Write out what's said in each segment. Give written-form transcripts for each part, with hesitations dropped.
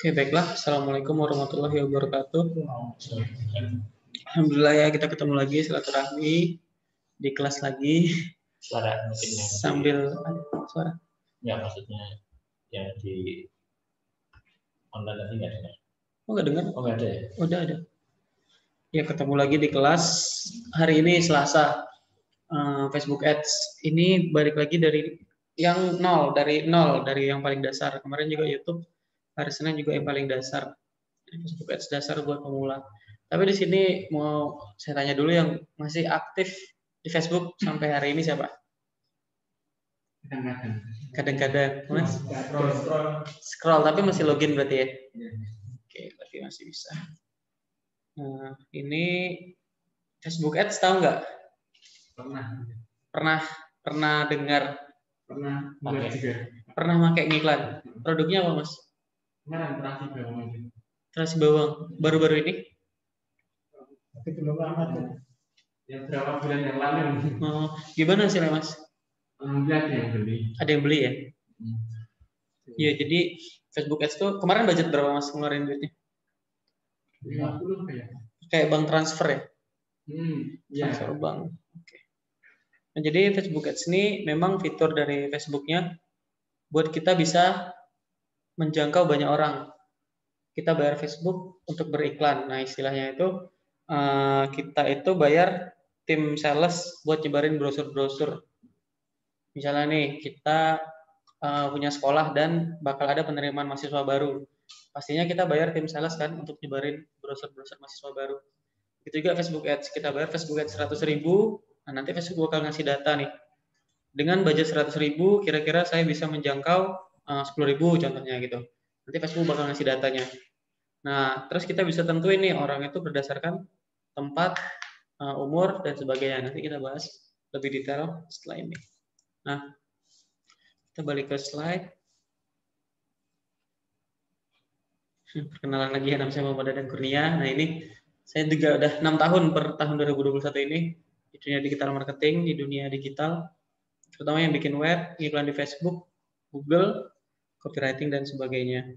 Oke, baiklah. Assalamualaikum warahmatullahi wabarakatuh. Alhamdulillah ya, kita ketemu lagi silaturahmi di kelas lagi. Suara mungkin sambil ada suara. Ya, maksudnya yang di online tadi nggak dengar. Oh, nggak dengar? Oh, nggak ada ya? Udah ada. Ya, ketemu lagi di kelas. Hari ini Selasa. Facebook Ads. Ini balik lagi dari yang nol, dari yang paling dasar. Kemarin juga YouTube. Hari Senin juga yang paling dasar, Facebook Ads dasar buat pemula. Tapi di sini mau saya tanya dulu yang masih aktif di Facebook sampai hari ini siapa? Kadang-kadang, mas? Scroll, tapi masih login berarti ya? Oke, berarti masih bisa. Nah, ini Facebook Ads tahu nggak? Pernah dengar? Pernah pakai ngiklan? Produknya apa, mas? Kemarin terasi bawang baru-baru ini, tapi belum amat ya, berapa bulan yang lalu. Oh, gimana hasilnya, mas? Ada yang beli, ya. Ya, jadi Facebook Ads tuh kemarin budget berapa, mas, ngeluarin duitnya? 50 kayak bank transfer ya. Transfer bank. Oke. Nah, jadi Facebook Ads ini memang fitur dari Facebooknya buat kita bisa menjangkau banyak orang. Kita bayar Facebook untuk beriklan. Nah, istilahnya itu kita itu bayar tim sales buat nyebarin brosur-brosur. Misalnya nih, kita punya sekolah dan bakal ada penerimaan mahasiswa baru. Pastinya kita bayar tim sales kan untuk nyebarin brosur-brosur mahasiswa baru. Itu juga Facebook Ads. Kita bayar Facebook Ads 100.000. Nah, nanti Facebook bakal ngasih data nih. Dengan budget 100.000, kira-kira saya bisa menjangkau 10.000 contohnya gitu. Nanti Facebook bakal ngasih datanya. Nah, terus kita bisa tentuin nih orang itu berdasarkan tempat, umur, dan sebagainya. Nanti kita bahas lebih detail setelah ini. Nah, kita balik ke slide. Perkenalan lagi ya, nama saya Muhammad Adang Kurnia. Nah, ini saya juga udah 6 tahun per tahun 2021 ini di dunia digital marketing, di dunia digital. Terutama yang bikin web, iklan di Facebook, Google, copywriting, dan sebagainya.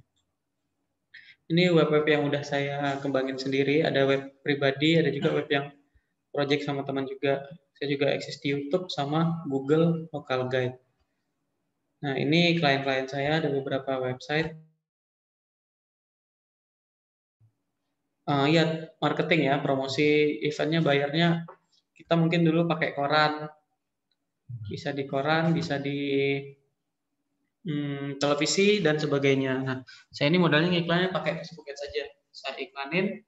Ini web-web yang udah saya kembangin sendiri. Ada web pribadi, ada juga web yang project sama teman juga. Saya juga eksis di YouTube sama Google Local Guide. Nah, ini klien-klien saya, ada beberapa website. Ya, marketing ya, promosi eventnya, bayarnya. Kita mungkin dulu pakai koran. Bisa di koran, bisa di televisi dan sebagainya. Nah, saya ini modalnya ngiklannya pakai Facebook Ads saja. Saya iklanin,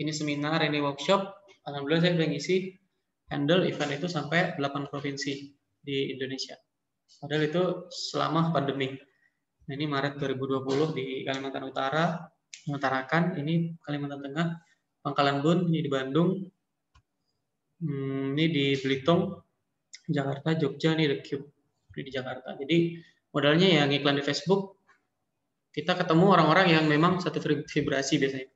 ini seminar, ini workshop. Alhamdulillah saya udah ngisi handle event itu sampai 8 provinsi di Indonesia. Padahal itu selama pandemi. Nah, ini Maret 2020 di Kalimantan Utara, Utarakan, ini Kalimantan Tengah, Pangkalan Bun, ini di Bandung, ini di Belitung, Jakarta, Jogja, ini The Cube, ini di Jakarta. Jadi modalnya yang iklan di Facebook, kita ketemu orang-orang yang memang satu vibrasi biasanya.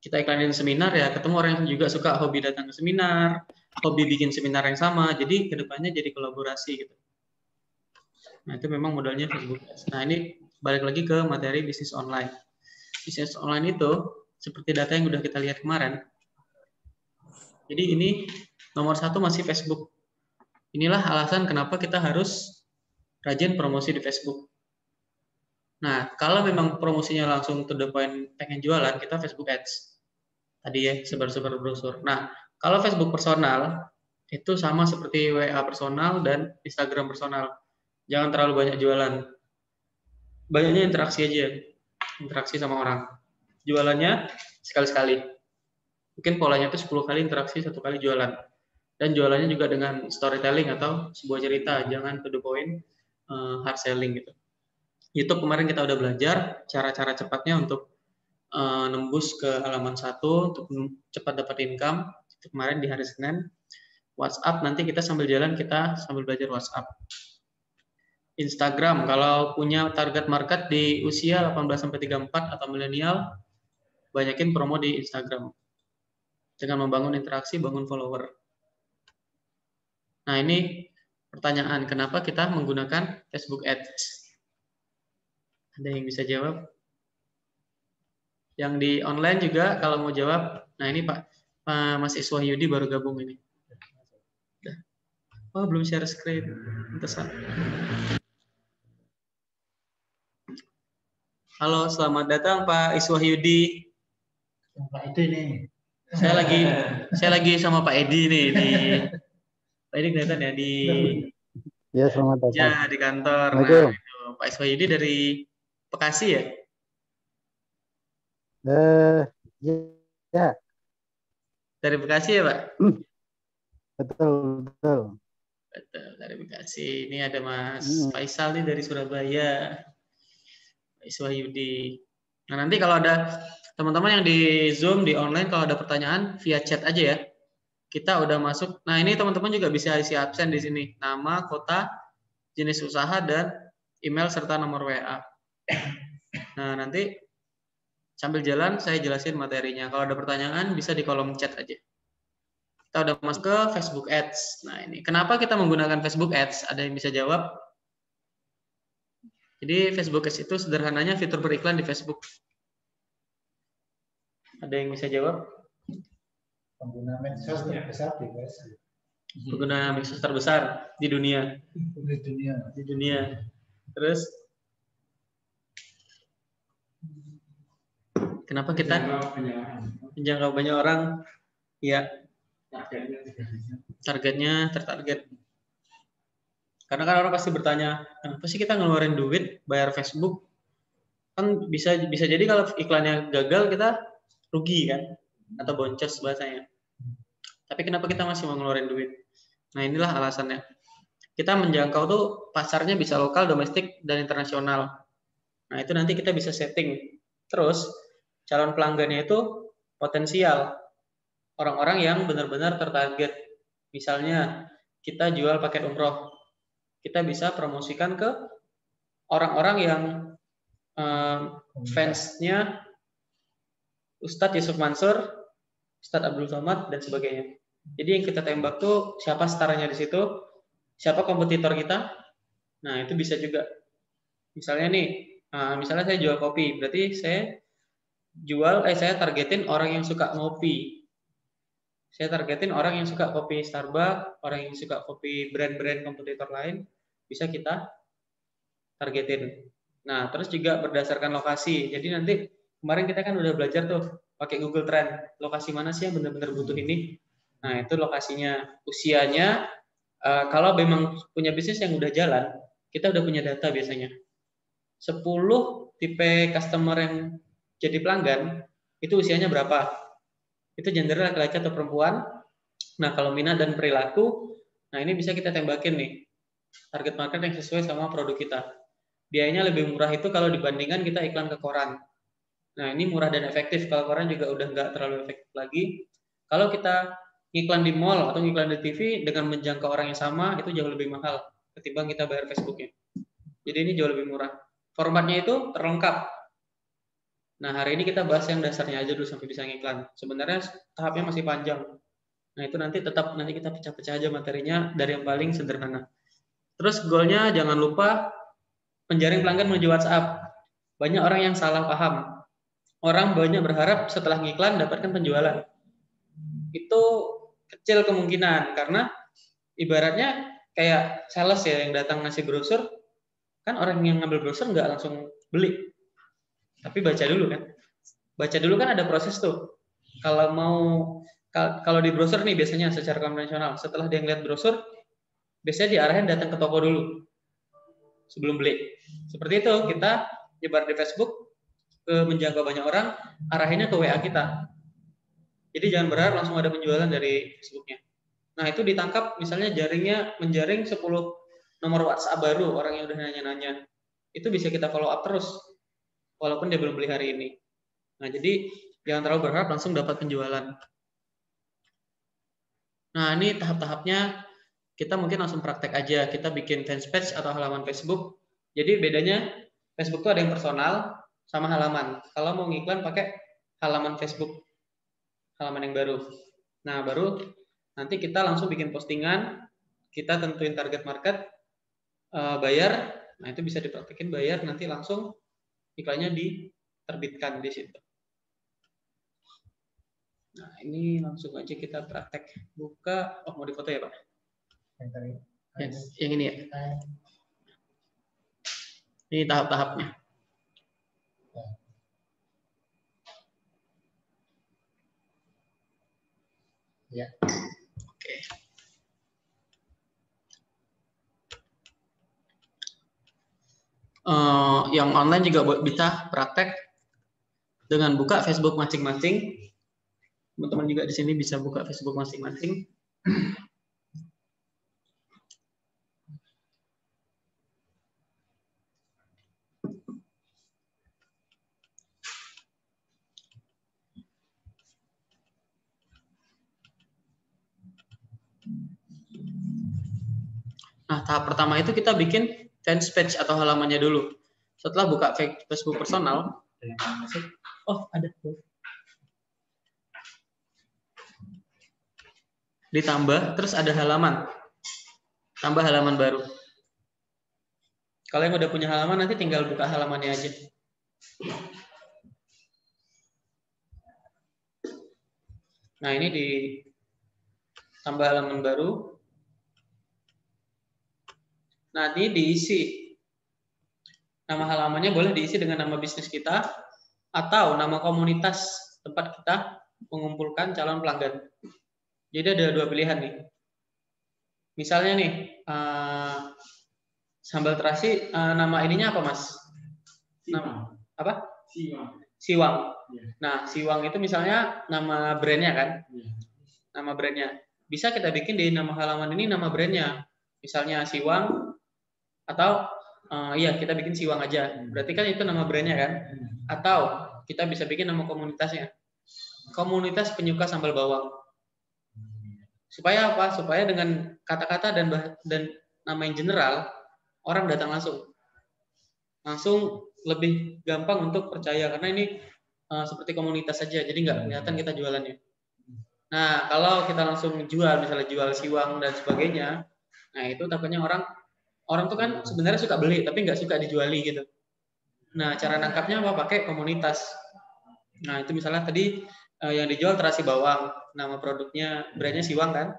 Kita iklanin seminar ya, ketemu orang yang juga suka hobi datang ke seminar, hobi bikin seminar yang sama, jadi kedepannya jadi kolaborasi gitu. Nah, itu memang modalnya Facebook. Nah, ini balik lagi ke materi bisnis online. Bisnis online itu, seperti data yang udah kita lihat kemarin, jadi ini nomor satu masih Facebook. Inilah alasan kenapa kita harus rajin promosi di Facebook. Nah, kalau memang promosinya langsung to the point pengen jualan, kita Facebook Ads. Tadi ya, sebar-sebar brosur. Nah, kalau Facebook personal, itu sama seperti WA personal dan Instagram personal. Jangan terlalu banyak jualan. Banyaknya interaksi aja. Interaksi sama orang. Jualannya sekali-sekali. Mungkin polanya itu 10 kali interaksi, 1 kali jualan. Dan jualannya juga dengan storytelling atau sebuah cerita. Jangan to the point. Hard selling gitu. YouTube kemarin kita udah belajar cara-cara cepatnya untuk nembus ke halaman 1 untuk cepat dapat income. Itu kemarin di hari Senin. WhatsApp nanti kita sambil jalan kita sambil belajar WhatsApp. Instagram kalau punya target market di usia 18-34 atau milenial, banyakin promo di Instagram dengan membangun interaksi, bangun follower. Nah, ini pertanyaan, kenapa kita menggunakan Facebook Ads? Ada yang bisa jawab? Yang di online juga kalau mau jawab. Nah ini Pak, Mas Iswah Yudi baru gabung ini. Oh belum share screen, entesan. Halo, selamat datang Pak Iswah Yudi. Pak Edi nih. Saya lagi sama Pak Edi nih. Pak Edi kelihatan ya di. Ya selamat datang. Ya di kantor. Nah, Pak Iswah Yudi dari Bekasi ya? Ya. Dari Bekasi ya Pak? Betul, dari Bekasi. Ini ada Mas Faisal nih dari Surabaya, Pak Iswah Yudi. Nah nanti kalau ada teman-teman yang di Zoom, di online, kalau ada pertanyaan via chat aja ya. Kita udah masuk. Nah ini teman-teman juga bisa isi absen di sini. Nama, kota, jenis usaha, dan email serta nomor WA. Nah nanti sambil jalan saya jelasin materinya. Kalau ada pertanyaan bisa di kolom chat aja. Kita udah masuk ke Facebook Ads. Nah ini, kenapa kita menggunakan Facebook Ads? Ada yang bisa jawab? Jadi Facebook Ads itu sederhananya fitur beriklan di Facebook. Ada yang bisa jawab? Pengguna medsos terbesar di Bekasi. Pengguna medsos terbesar di dunia. Di dunia. Terus, kenapa kita menjangkau banyak orang? Ya. Targetnya tertarget. Karena kan orang pasti bertanya, kenapa sih kita ngeluarin duit bayar Facebook? Kan bisa jadi kalau iklannya gagal kita rugi kan, atau boncos bahasanya. Tapi kenapa kita masih mau ngeluarin duit? Nah inilah alasannya. Kita menjangkau tuh pasarnya bisa lokal, domestik, dan internasional. Nah itu nanti kita bisa setting. Terus calon pelanggannya itu potensial. Orang-orang yang benar-benar tertarget. Misalnya kita jual paket umroh, kita bisa promosikan ke orang-orang yang fansnya Ustadz Yusuf Mansur, Ustadz Abdul Somad, dan sebagainya. Jadi yang kita tembak tuh siapa staranya di situ, siapa kompetitor kita. Nah itu bisa juga. Misalnya nih, misalnya saya jual kopi, berarti saya targetin orang yang suka ngopi. Saya targetin orang yang suka kopi Starbucks, orang yang suka kopi brand-brand kompetitor lain, bisa kita targetin. Nah, terus juga berdasarkan lokasi. Jadi nanti kemarin kita kan udah belajar tuh pakai Google Trend. Lokasi mana sih yang benar-benar butuh ini? Nah, itu lokasinya, usianya. Kalau memang punya bisnis yang udah jalan, kita udah punya data biasanya. 10 tipe customer yang jadi pelanggan, itu usianya berapa? Itu gender laki-laki atau perempuan. Nah, kalau minat dan perilaku, nah ini bisa kita tembakin nih. Target market yang sesuai sama produk kita. Biayanya lebih murah itu kalau dibandingkan kita iklan ke koran. Nah, ini murah dan efektif. Kalau koran juga udah nggak terlalu efektif lagi. Kalau kita iklan di mall atau iklan di TV dengan menjangkau orang yang sama, itu jauh lebih mahal ketimbang kita bayar Facebooknya. Jadi ini jauh lebih murah. Formatnya itu terlengkap. Nah, hari ini kita bahas yang dasarnya aja dulu sampai bisa ngiklan. Sebenarnya tahapnya masih panjang. Nah, itu nanti kita pecah-pecah aja materinya dari yang paling sederhana. Terus goalnya jangan lupa menjaring pelanggan menuju WhatsApp. Banyak orang yang salah paham. Orang banyak berharap setelah ngiklan dapatkan penjualan. Itu kecil kemungkinan karena ibaratnya kayak sales ya yang datang ngasih brosur, kan orang yang ngambil brosur nggak langsung beli. Tapi baca dulu kan. Baca dulu kan ada proses tuh. Kalau di brosur nih biasanya secara konvensional, setelah dia ngeliat brosur, biasanya diarahin datang ke toko dulu sebelum beli. Seperti itu kita nyebar di Facebook ke menjangkau banyak orang, arahinnya ke WA kita. Jadi jangan berharap langsung ada penjualan dari Facebooknya. Nah, itu ditangkap misalnya menjaring 10 nomor WhatsApp baru orang yang udah nanya-nanya. Itu bisa kita follow up terus. Walaupun dia belum beli hari ini. Nah, jadi jangan terlalu berharap langsung dapat penjualan. Nah, ini tahap-tahapnya kita mungkin langsung praktek aja. Kita bikin fanpage atau halaman Facebook. Jadi bedanya Facebook itu ada yang personal sama halaman. Kalau mau ngiklan pakai halaman Facebook. Halaman yang baru. Nah, baru nanti kita langsung bikin postingan. Kita tentuin target market. Bayar. Nah, itu bisa dipraktekin bayar. Nanti langsung iklannya diterbitkan di situ. Nah, ini langsung aja kita praktek. Buka, oh mau di foto ya Pak? Yang ini ya? Ini tahap-tahapnya. Ya. Oke. Yang online juga bisa praktek dengan buka Facebook masing-masing. Teman-teman juga di sini bisa buka Facebook masing-masing. Nah, tahap pertama itu kita bikin fans page atau halamannya dulu. Setelah buka Facebook personal, oh ada tuh. Ditambah, terus ada halaman. Tambah halaman baru. Kalau yang udah punya halaman, nanti tinggal buka halamannya aja. Nah, ini ditambah halaman baru. Nah, ini diisi. Nama halamannya boleh diisi dengan nama bisnis kita atau nama komunitas tempat kita mengumpulkan calon pelanggan. Jadi ada dua pilihan nih. Misalnya nih, sambal terasi, nama ininya apa Mas? Nama apa? Siwang. Siwang. Nah, Siwang itu misalnya nama brandnya kan? Nama brandnya. Bisa kita bikin di nama halaman ini nama brandnya. Misalnya Siwang atau iya kita bikin Siwang aja. Berarti kan itu nama brandnya kan? Atau kita bisa bikin nama komunitasnya. Komunitas penyuka sambal bawang. Supaya apa? Supaya dengan kata-kata dan nama yang general orang datang langsung lebih gampang untuk percaya karena ini seperti komunitas saja. Jadi nggak kelihatan kita jualannya. Nah kalau kita langsung jual misalnya jual Siwang dan sebagainya. Nah itu takutnya orang tuh kan sebenarnya suka beli tapi nggak suka dijuali gitu. Nah cara nangkapnya apa? Pakai komunitas. Nah itu misalnya tadi yang dijual terasi bawang, nama produknya brandnya Siwang kan?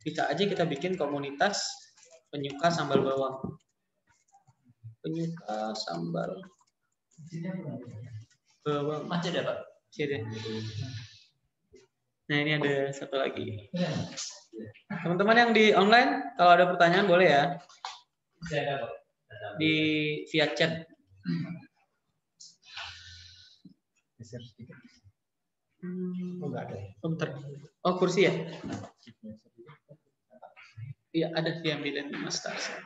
Bisa aja kita bikin komunitas penyuka sambal bawang. Penyuka sambal bawang. Masih ada Pak? Masih ada. Nah ini ada satu lagi. Teman-teman yang di online, kalau ada pertanyaan boleh ya. Di via chat. Oh enggak ada. Bentar. Oh kursi ya? Iya ada diambilin Mas Tarsa.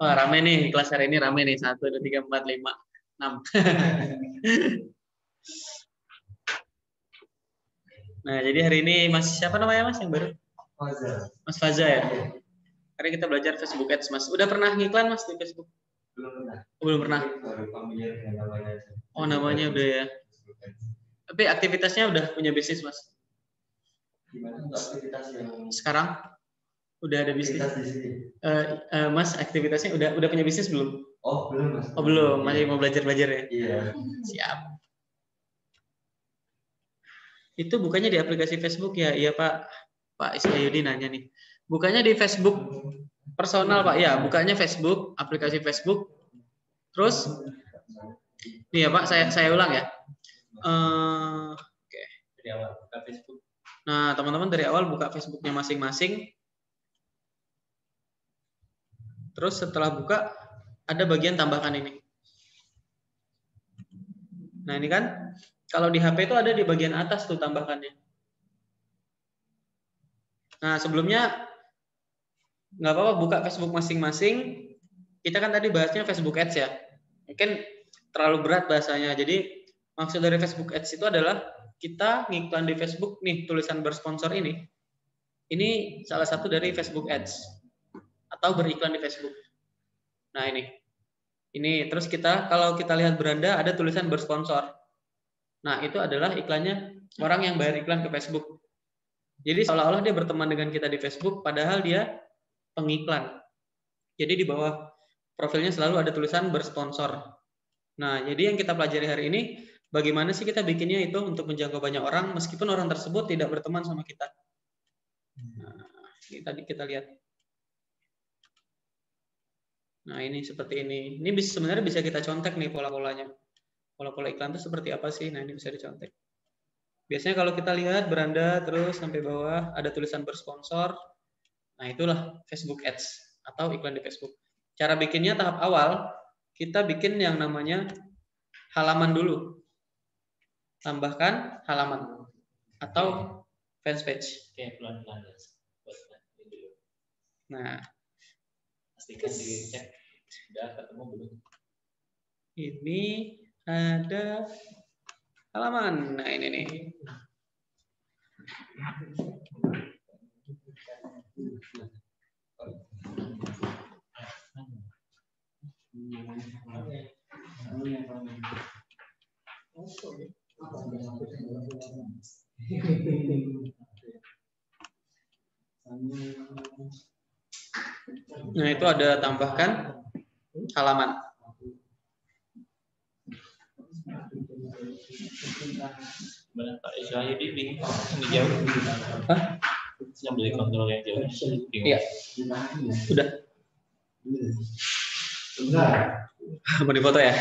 Oh, rame nih kelas hari ini rame nih 1, 2, 3, 4, 5, 6. Nah jadi hari ini Mas siapa namanya Mas yang baru? Faza. Mas Faza ya. Hari kita belajar Facebook Ads Mas. Udah pernah ngiklan Mas di Facebook? Belum pernah. Oh, belum pernah. Oh namanya udah ya. Tapi aktivitasnya udah punya bisnis Mas? Gimana aktivitas yang sekarang? Udah ada bisnis. Mas aktivitasnya udah punya bisnis belum? Oh belum Mas. Oh belum, masih mau belajar ya? Iya. Siap. Itu bukannya di aplikasi Facebook ya? Iya Pak. Pak Isyayudi nanya nih. Bukannya di Facebook personal Pak? Ya, bukannya Facebook, aplikasi Facebook. Terus, nih ya Pak, saya ulang ya. Oke. Dari awal buka Facebook. Nah teman-teman dari awal buka Facebooknya masing-masing. Terus setelah buka ada bagian tambahkan ini. Nah ini kan kalau di HP itu ada di bagian atas tuh tambahkannya. Nah sebelumnya nggak apa-apa buka Facebook masing-masing. Kita kan tadi bahasnya Facebook Ads ya. Mungkin terlalu berat bahasanya. Jadi maksud dari Facebook Ads itu adalah kita ngiklan di Facebook nih tulisan bersponsor ini. Ini salah satu dari Facebook Ads. Atau beriklan di Facebook. Nah ini. Ini terus kita kalau kita lihat beranda ada tulisan bersponsor. Nah, itu adalah iklannya orang yang bayar iklan ke Facebook. Jadi seolah-olah dia berteman dengan kita di Facebook, padahal dia pengiklan. Jadi di bawah profilnya selalu ada tulisan bersponsor. Nah, jadi yang kita pelajari hari ini, bagaimana sih kita bikinnya itu untuk menjangkau banyak orang, meskipun orang tersebut tidak berteman sama kita. Nah, ini tadi kita lihat. Nah, ini seperti ini. Ini sebenarnya bisa kita contek nih pola-polanya. Pola-pola iklan itu seperti apa sih? Nah, ini bisa dicontek. Biasanya kalau kita lihat beranda terus sampai bawah ada tulisan bersponsor. Nah, itulah Facebook Ads atau iklan di Facebook. Cara bikinnya tahap awal, kita bikin yang namanya halaman dulu. Tambahkan halaman atau fanpage. Oke, pelan-pelan. Nah, pastikan dicek sudah ketemu belum. Ini ada halaman. Nah, ini nih. Nah, itu ada tambahkan halaman. Iya. Sudah. Mau difoto ya?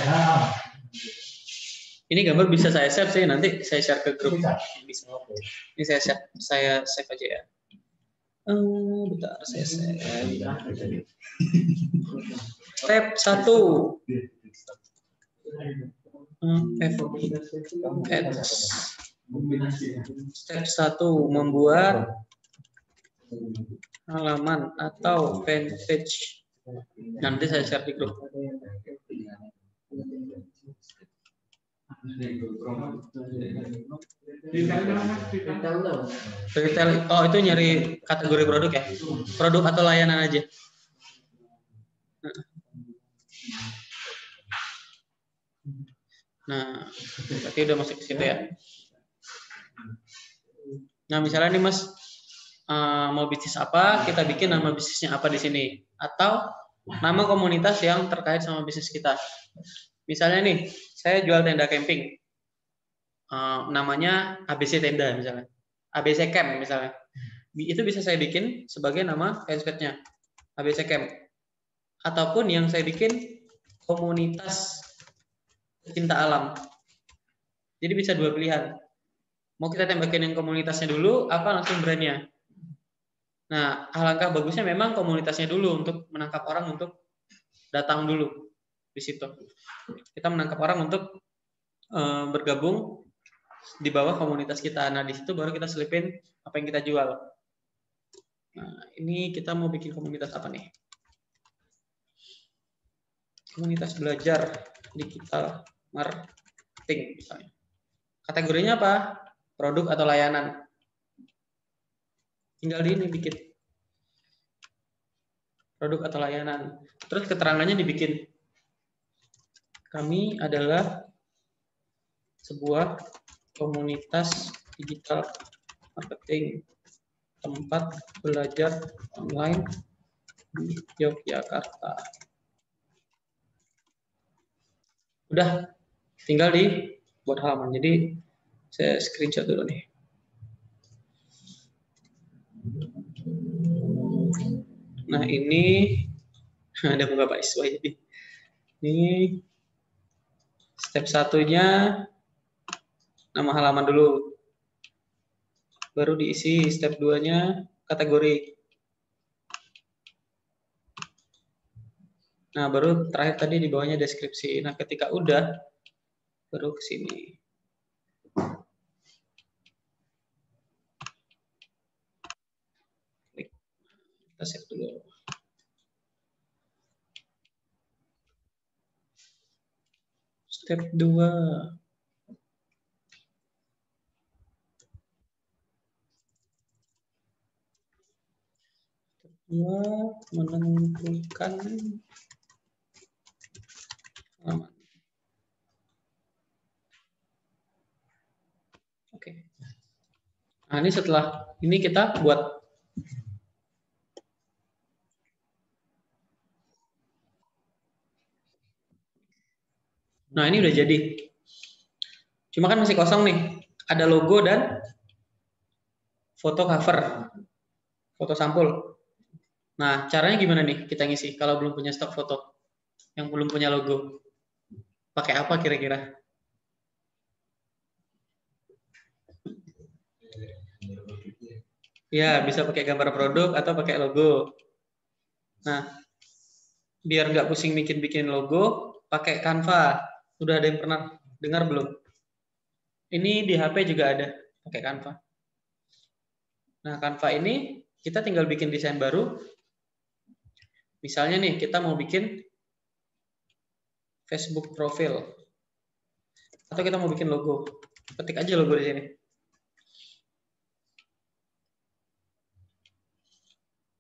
Ini gambar bisa saya save sih, nanti saya share ke grup. Ini saya save aja ya. Bentar, saya save. Tab 1. Tab 1 membuat halaman atau fanpage. Nanti saya share di grup. Retail, oh itu nyari kategori produk ya, produk atau layanan aja. Nah, berarti udah masuk ke situ ya. Nah, misalnya nih Mas mau bisnis apa, kita bikin nama bisnisnya apa di sini, atau nama komunitas yang terkait sama bisnis kita. Misalnya nih, saya jual tenda camping, namanya ABC Tenda misalnya, ABC Camp misalnya, itu bisa saya bikin sebagai nama fanpage-nya, ABC Camp, ataupun yang saya bikin komunitas cinta alam. Jadi bisa dua pilihan, mau kita tembakin yang komunitasnya dulu, apa langsung brandnya. Nah, alangkah bagusnya memang komunitasnya dulu untuk menangkap orang untuk datang dulu. Di situ kita menangkap orang untuk bergabung di bawah komunitas kita. Nah, di situ baru kita selipin apa yang kita jual. Nah, ini kita mau bikin komunitas apa nih? Komunitas belajar digital marketing misalnya. Kategorinya apa? Produk atau layanan. Tinggal di ini bikin produk atau layanan. Terus keterangannya dibikin. Kami adalah sebuah komunitas digital marketing, tempat belajar online di Yogyakarta. Udah, tinggal di buat halaman. Jadi saya screenshot dulu nih. Nah, ini ada beberapa isu aja nih. Ini step satunya nama halaman dulu, baru diisi step 2-nya kategori. Nah, baru terakhir tadi di bawahnya deskripsi. Nah, ketika udah, baru ke sini. Klik. Kita save dulu. Step 2. Step 2 menentukan Nah, ini setelah ini kita buat nah ini udah jadi. Cuma kan masih kosong nih. Ada logo dan foto cover, foto sampul. Nah, caranya gimana nih kita ngisi kalau belum punya stok foto, yang belum punya logo? Pakai apa kira-kira? Ya, bisa pakai gambar produk atau pakai logo. Nah, biar nggak pusing bikin logo, pakai Canva. Udah ada yang pernah dengar belum? Ini di HP juga ada, pakai Canva. Nah, Canva ini kita tinggal bikin desain baru. Misalnya nih, kita mau bikin Facebook profile. Atau kita mau bikin logo. Ketik aja logo di sini.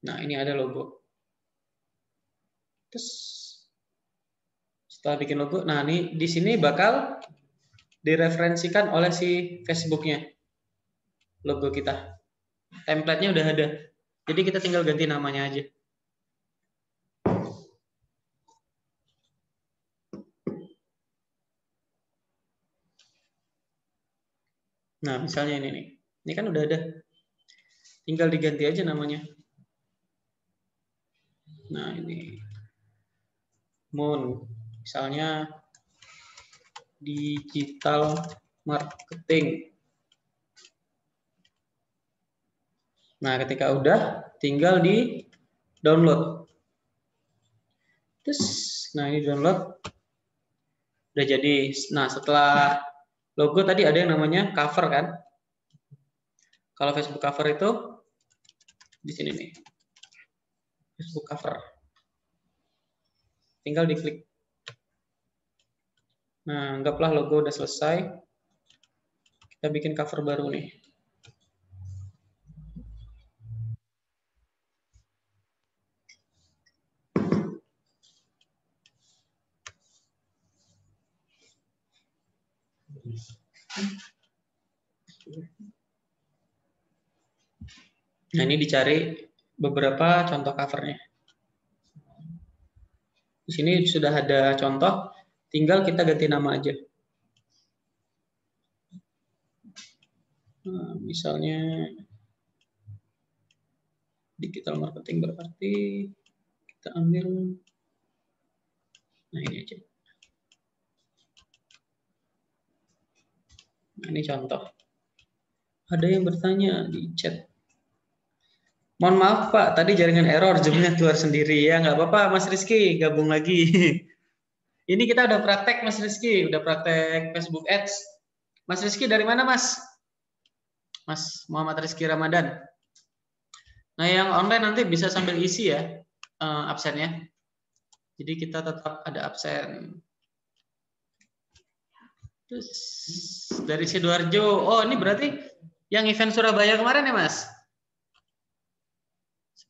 Nah, ini ada logo. Terus setelah bikin logo, nah ini di sini bakal direferensikan oleh si Facebook-nya. Logo kita. Template-nya udah ada. Jadi kita tinggal ganti namanya aja. Nah, misalnya ini nih. Ini kan udah ada. Tinggal diganti aja namanya. Nah, ini Moon, misalnya digital marketing. Nah, ketika udah, tinggal di download. Terus, nah ini download, udah jadi. Nah, setelah logo tadi ada yang namanya cover kan? Kalau Facebook cover itu di sini nih. Facebook cover. Tinggal diklik. Nah, anggaplah logo udah selesai. Kita bikin cover baru nih. Nah, ini dicari beberapa contoh covernya. Di sini sudah ada contoh, tinggal kita ganti nama aja. Nah, misalnya digital marketing berarti kita ambil, nah ini aja. Nah, ini contoh. Ada yang bertanya di chat. Mohon maaf Pak, tadi jaringan error, zoomnya keluar sendiri. Ya nggak apa-apa Mas Rizky, gabung lagi. Ini kita udah praktek Mas Rizky, udah praktek Facebook Ads. Mas Rizky dari mana Mas? Mas Muhammad Rizky Ramadan. Nah yang online nanti bisa sambil isi ya absennya. Jadi kita tetap ada absen. Terus dari Sidoarjo, oh ini berarti yang event Surabaya kemarin ya Mas?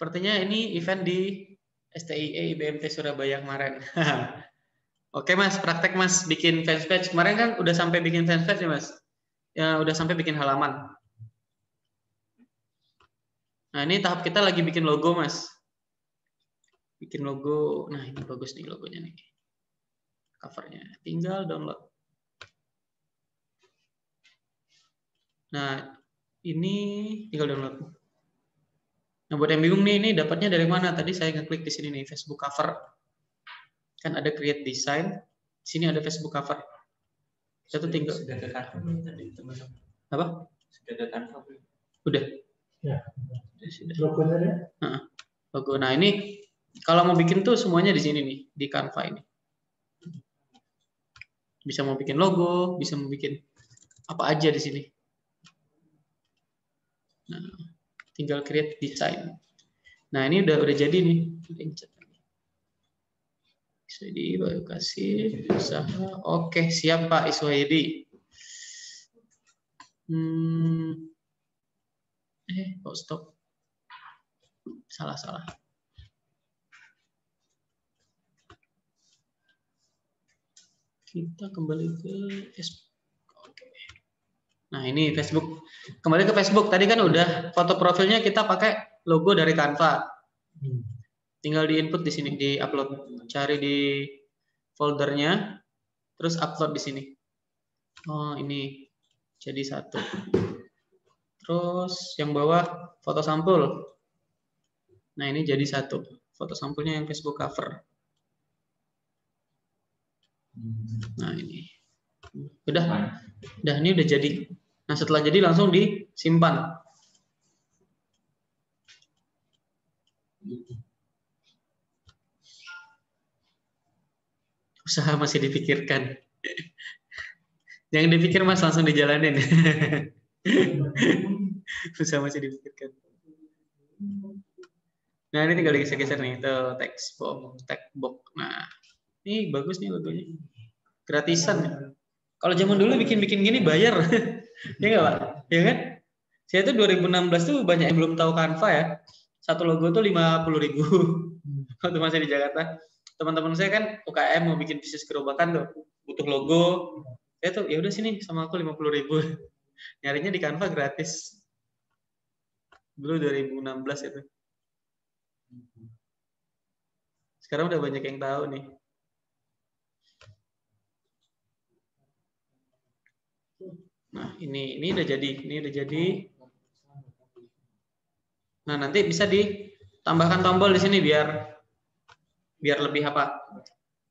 Sepertinya ini event di STIA BMT Surabaya kemarin. Oke Mas, praktek Mas bikin fanpage. Kemarin kan udah sampai bikin fanpage ya Mas? Ya, udah sampai bikin halaman. Nah ini tahap kita lagi bikin logo Mas. Bikin logo. Nah ini bagus nih logonya nih. Covernya. Tinggal download. Nah ini tinggal download. Nah, buat yang bingung nih, ini dapatnya dari mana? Tadi saya ngeklik di sini nih, Facebook cover. Kan ada create design, di sini ada Facebook cover. Kita tuh tinggal. Sudah ada Canva tadi, teman-teman. Apa? Sudah ada Canva belum? Udah. Ya. Sudah. Logonya ada? Heeh. Logo. Nah, ini kalau mau bikin tuh semuanya di sini nih, di Canva ini. Bisa mau bikin logo, bisa mau bikin apa aja di sini. Nah, tinggal create design. Nah ini udah jadi nih. Iswahidi baru kasih usaha. Oke siap Pak Iswahidi. Kok stop? Salah. Kita kembali ke Facebook. Oke. Nah, ini Facebook. Kembali ke Facebook. Tadi kan udah foto profilnya kita pakai logo dari Canva. Tinggal di input di sini, di upload. Cari di foldernya, terus upload di sini. Oh, ini jadi satu. Terus yang bawah foto sampul. Nah, ini jadi satu. Foto sampulnya yang Facebook cover. Nah, ini. Udah, ini udah jadi. Nah, setelah jadi langsung disimpan. Usaha masih dipikirkan. Jangan dipikir, Mas, langsung dijalanin. Usaha masih dipikirkan. Nah, ini tinggal digeser-geser nih, tuh text box. Nah, ini bagus nih logonya. Gratisan ya. Kalau zaman dulu bikin-bikin gini bayar. Ya enggak, Pak? Ya kan? Saya tuh 2016 tuh banyak yang belum tahu Canva ya. Satu logo tuh 50.000. Waktu masih di Jakarta, teman-teman saya kan UKM mau bikin bisnis kerobakan tuh, butuh logo. Saya tuh ya udah sini sama aku 50.000. Nyarinya di Canva gratis. Dulu 2016 itu. Sekarang udah banyak yang tahu nih. Nah, ini udah jadi, Nah, nanti bisa ditambahkan tombol di sini biar lebih apa?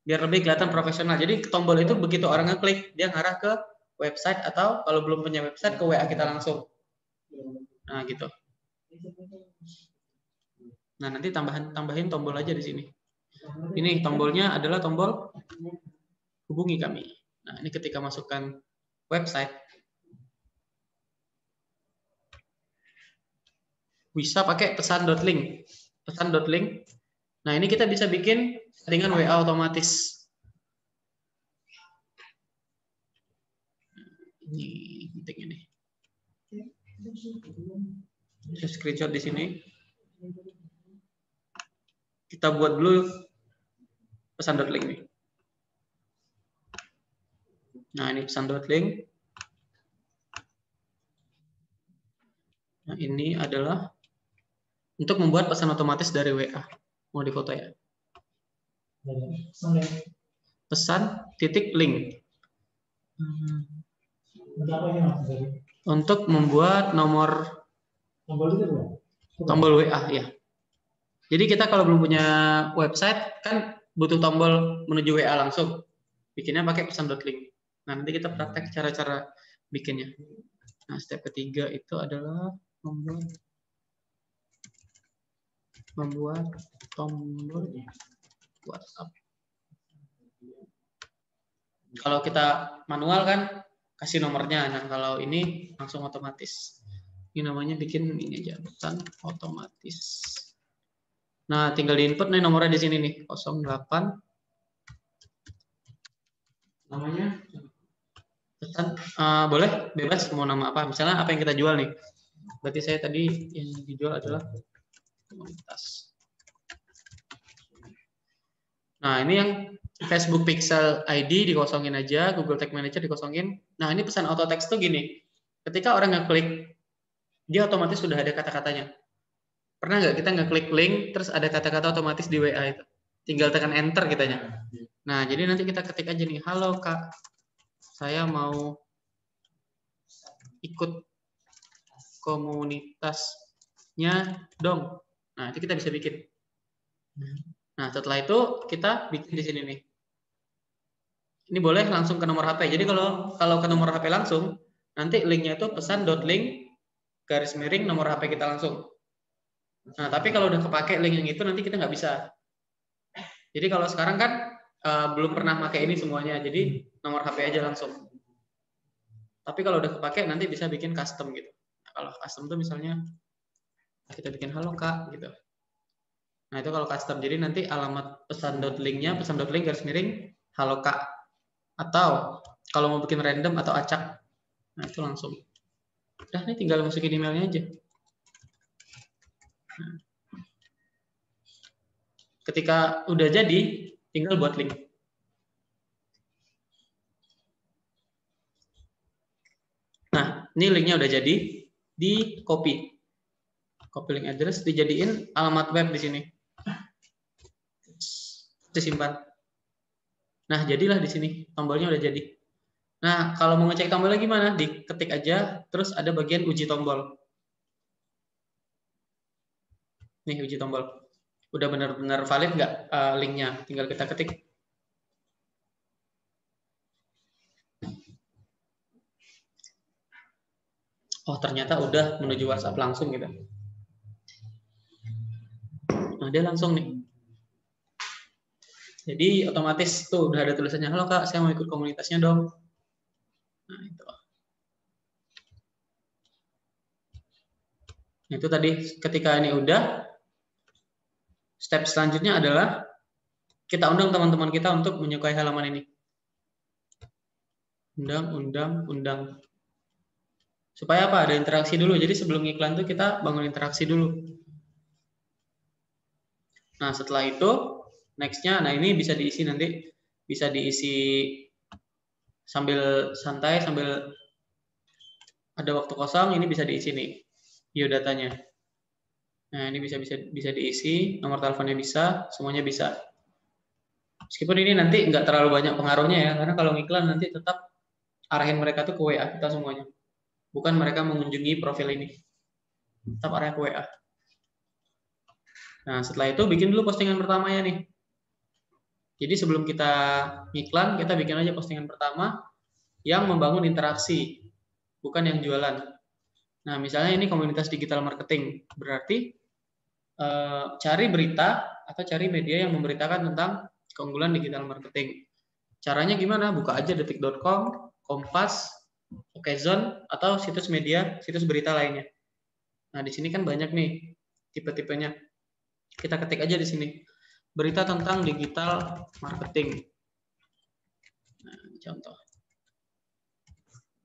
Biar lebih kelihatan profesional. Jadi tombol itu begitu orang ngeklik, dia ngarah ke website atau kalau belum punya website ke WA kita langsung. Nah, gitu. Nah, nanti tambahin tombol aja di sini. Ini tombolnya adalah tombol hubungi kami. Nah, ini ketika masukkan website. Bisa pakai pesan.link. Pesan.link. Nah, ini kita bisa bikin settingan WA otomatis. Ini penting ini. Saya screenshot di sini. Kita buat dulu pesan.link ini. Nah, ini pesan.link. Nah, ini adalah untuk membuat pesan otomatis dari WA. Mau difoto ya? Pesan titik link. Untuk membuat nomor tombol WA ya. Jadi kita kalau belum punya website kan butuh tombol menuju WA langsung. Bikinnya pakai pesan.link. Nah, nanti kita praktek cara-cara bikinnya. Nah, step ketiga itu adalah membuat tombol WhatsApp. Kalau kita manual kan kasih nomornya. Nah, kalau ini langsung otomatis. Ini namanya bikin ini aja, pesan otomatis. Nah, tinggal di input nih nomornya di sini nih, 08. Namanya pesan, boleh bebas mau nama apa. Misalnya apa yang kita jual nih. Berarti saya tadi yang dijual adalah komunitas. Nah, ini yang Facebook Pixel ID dikosongin aja, Google Tag Manager dikosongin. Nah, ini pesan auto text tuh gini. Ketika orang ngeklik, dia otomatis sudah ada kata-katanya. Pernah nggak kita ngeklik link terus ada kata-kata otomatis di WA itu? Tinggal tekan enter kitanya. Nah, jadi nanti kita ketik aja nih, "Halo Kak, saya mau ikut komunitasnya dong." Nah, itu kita bisa bikin. Nah, setelah itu kita bikin di sini nih. Ini boleh langsung ke nomor HP. Jadi kalau ke nomor HP langsung, nanti linknya itu pesan.link _ nomor HP kita langsung. Nah, tapi kalau udah kepake link yang itu nanti kita nggak bisa. Jadi kalau sekarang kan belum pernah pakai ini semuanya, jadi nomor HP aja langsung. Tapi kalau udah kepake nanti bisa bikin custom gitu. Nah, kalau custom tuh misalnya kita bikin "Halo Kak" gitu. Nah, itu kalau custom. Jadi nanti alamat pesan.linknya pesan.link _ "Halo Kak". Atau kalau mau bikin random atau acak, nah itu langsung. Udah nih, tinggal masukin emailnya aja. Ketika udah jadi, tinggal buat link. Nah, ini linknya udah jadi, di copy link address, dijadiin alamat web di sini, disimpan. Nah jadilah di sini, tombolnya udah jadi. Nah kalau mau ngecek tombolnya gimana? Diketik aja, terus ada bagian uji tombol. Nih uji tombol, udah benar-benar valid nggak linknya? Tinggal kita ketik. Oh ternyata udah menuju WhatsApp langsung gitu. Nah dia langsung nih. Jadi otomatis tuh udah ada tulisannya, halo kak, saya mau ikut komunitasnya dong. Nah itu. Itu tadi ketika ini udah. Step selanjutnya adalah kita undang teman-teman kita untuk menyukai halaman ini. Undang. Supaya apa? Ada interaksi dulu. Jadi sebelum iklan tuh kita bangun interaksi dulu. Nah setelah itu nextnya, nah ini bisa diisi nanti, bisa diisi sambil santai, sambil ada waktu kosong. Ini bisa diisi nih biodatanya. Nah ini bisa diisi, nomor teleponnya bisa, semuanya bisa. Meskipun ini nanti nggak terlalu banyak pengaruhnya ya, karena kalau iklan nanti tetap arahin mereka tuh ke WA kita semuanya. Bukan mereka mengunjungi profil ini. Tetap arahnya ke WA. Nah, setelah itu bikin dulu postingan pertamanya nih. Jadi sebelum kita iklan, kita bikin aja postingan pertama yang membangun interaksi, bukan yang jualan. Nah, misalnya ini komunitas digital marketing. Berarti cari berita atau cari media yang memberitakan tentang keunggulan digital marketing. Caranya gimana? Buka aja detik.com, Kompas, Okezone, atau situs media, situs berita lainnya. Nah, di sini kan banyak nih tipe-tipenya. Kita ketik aja di sini. Berita tentang digital marketing. Nah, contoh.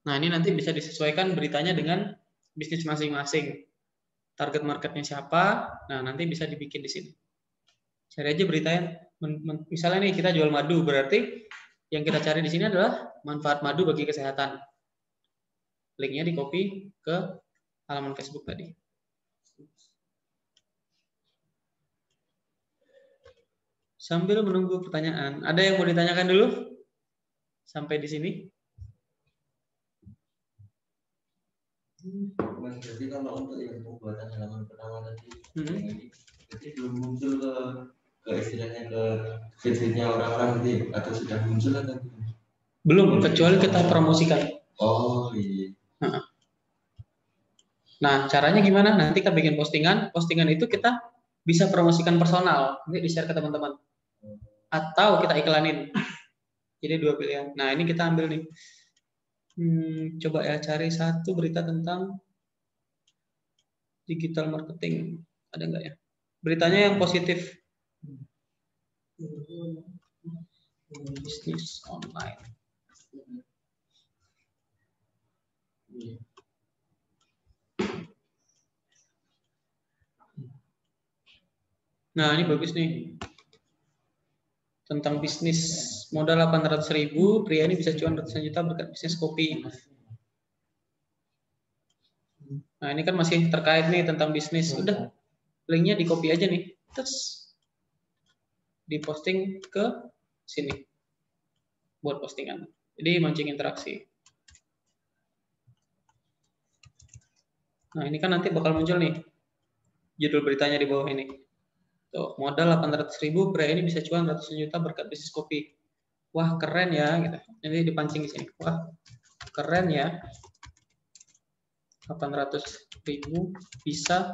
Nah, ini nanti bisa disesuaikan beritanya dengan bisnis masing-masing. Target marketnya siapa? Nah, nanti bisa dibikin di sini. Cari aja berita yang misalnya nih kita jual madu, berarti yang kita cari di sini adalah manfaat madu bagi kesehatan. Linknya di copy ke halaman Facebook tadi. Sambil menunggu pertanyaan, ada yang mau ditanyakan dulu sampai di sini? Mas, jadi kalau untuk yang pembuatan halaman pertama tadi, jadi belum muncul ke istilahnya ke feed-nya orang-orang nanti, atau sudah muncul atau belum? Kecuali kita promosikan. Oh iya. Nah, caranya gimana? Nanti kita bikin postingan. Postingan itu kita bisa promosikan personal, nanti di-share ke teman-teman. Atau kita iklanin. Jadi dua pilihan. Nah, ini kita ambil nih. Coba ya cari satu berita tentang digital marketing. Ada nggak ya? Beritanya yang positif. Bisnis online. Nah ini bagus nih, tentang bisnis modal 800.000 pria ini bisa cuan ratusan juta berkat bisnis kopi. Nah ini kan masih terkait nih tentang bisnis. Udah linknya di copy aja nih, terus diposting ke sini buat postingan. Jadi mancing interaksi. Nah ini kan nanti bakal muncul nih judul beritanya di bawah ini. Tuh, modal 800.000, pria ini bisa cuan ratusan juta berkat bisnis kopi. Wah keren ya, gitu. Jadi dipancing di sini. Wah keren ya, 800.000 bisa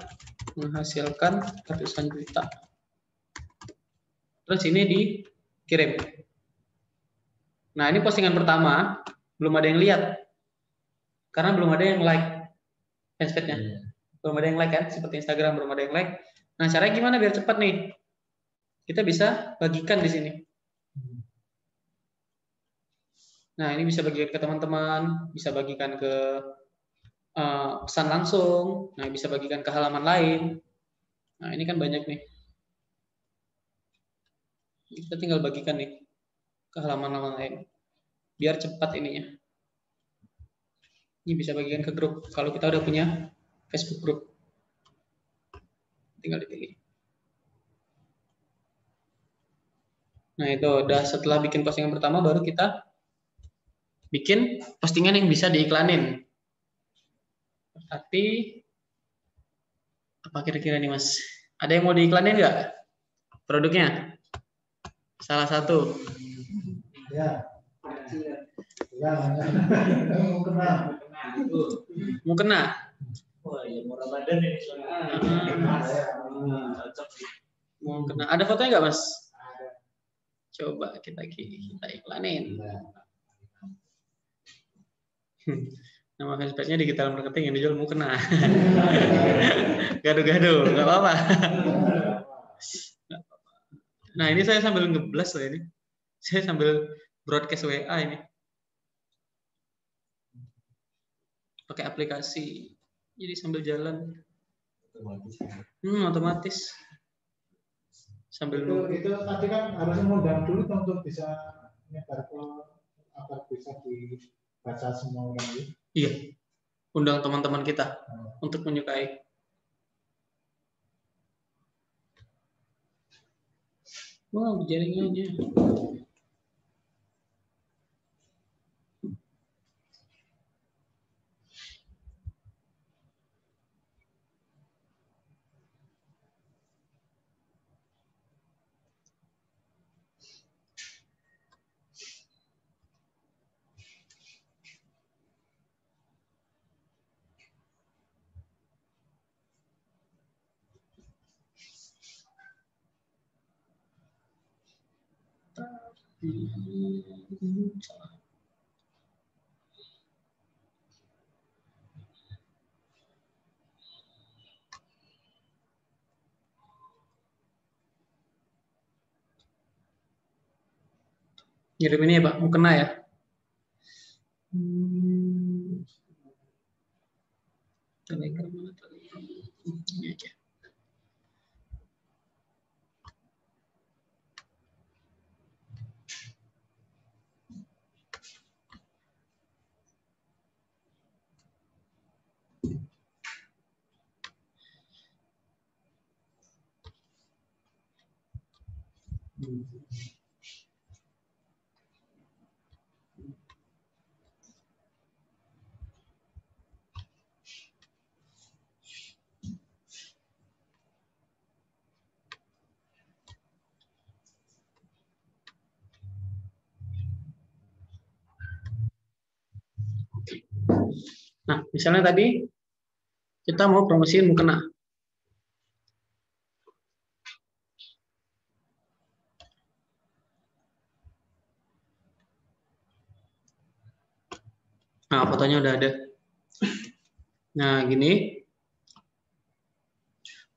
menghasilkan ratusan juta. Terus ini dikirim. Nah ini postingan pertama, belum ada yang lihat, karena belum ada yang like fanspage-nya. Belum ada yang like kan, seperti Instagram belum ada yang like. Nah, caranya gimana biar cepat nih? Kita bisa bagikan di sini. Nah, ini bisa bagikan ke teman-teman, bisa bagikan ke pesan langsung, nah bisa bagikan ke halaman lain. Nah, ini kan banyak nih. Kita tinggal bagikan nih ke halaman-halaman lain. Biar cepat ininya. Ini bisa bagikan ke grup. Kalau kita udah punya Facebook group, tinggal dipilih. Nah, itu udah setelah bikin postingan pertama, baru kita bikin postingan yang bisa diiklanin. Tapi apa kira-kira nih, Mas? Ada yang mau diiklanin nggak? Produknya? Salah satu. Ya. Ya. Mau kena. Mau kena. Wah, ya murah badan ini. Mau kena. Ada fotonya nggak, Mas? Coba kita iklanin. Nama Facebooknya digital marketing yang dijual mau kena. Gaduh-gaduh, nggak apa-apa. Nah, ini saya sambil ngeblas loh ini. Saya sambil broadcast WA ini. Pakai aplikasi. Jadi sambil jalan. Otomatis. Sambil itu nanti kan harusnya ngundang dulu untuk bisa nyebar ke agar bisa dibaca semua orang itu. Iya, undang teman-teman kita untuk menyukai. Wow, jaringannya. Ngirim ini ya, Pak, mau kena ya. Ini aja. Nah, misalnya tadi kita mau promosiin mukena. Nah, fotonya udah ada. Nah, gini.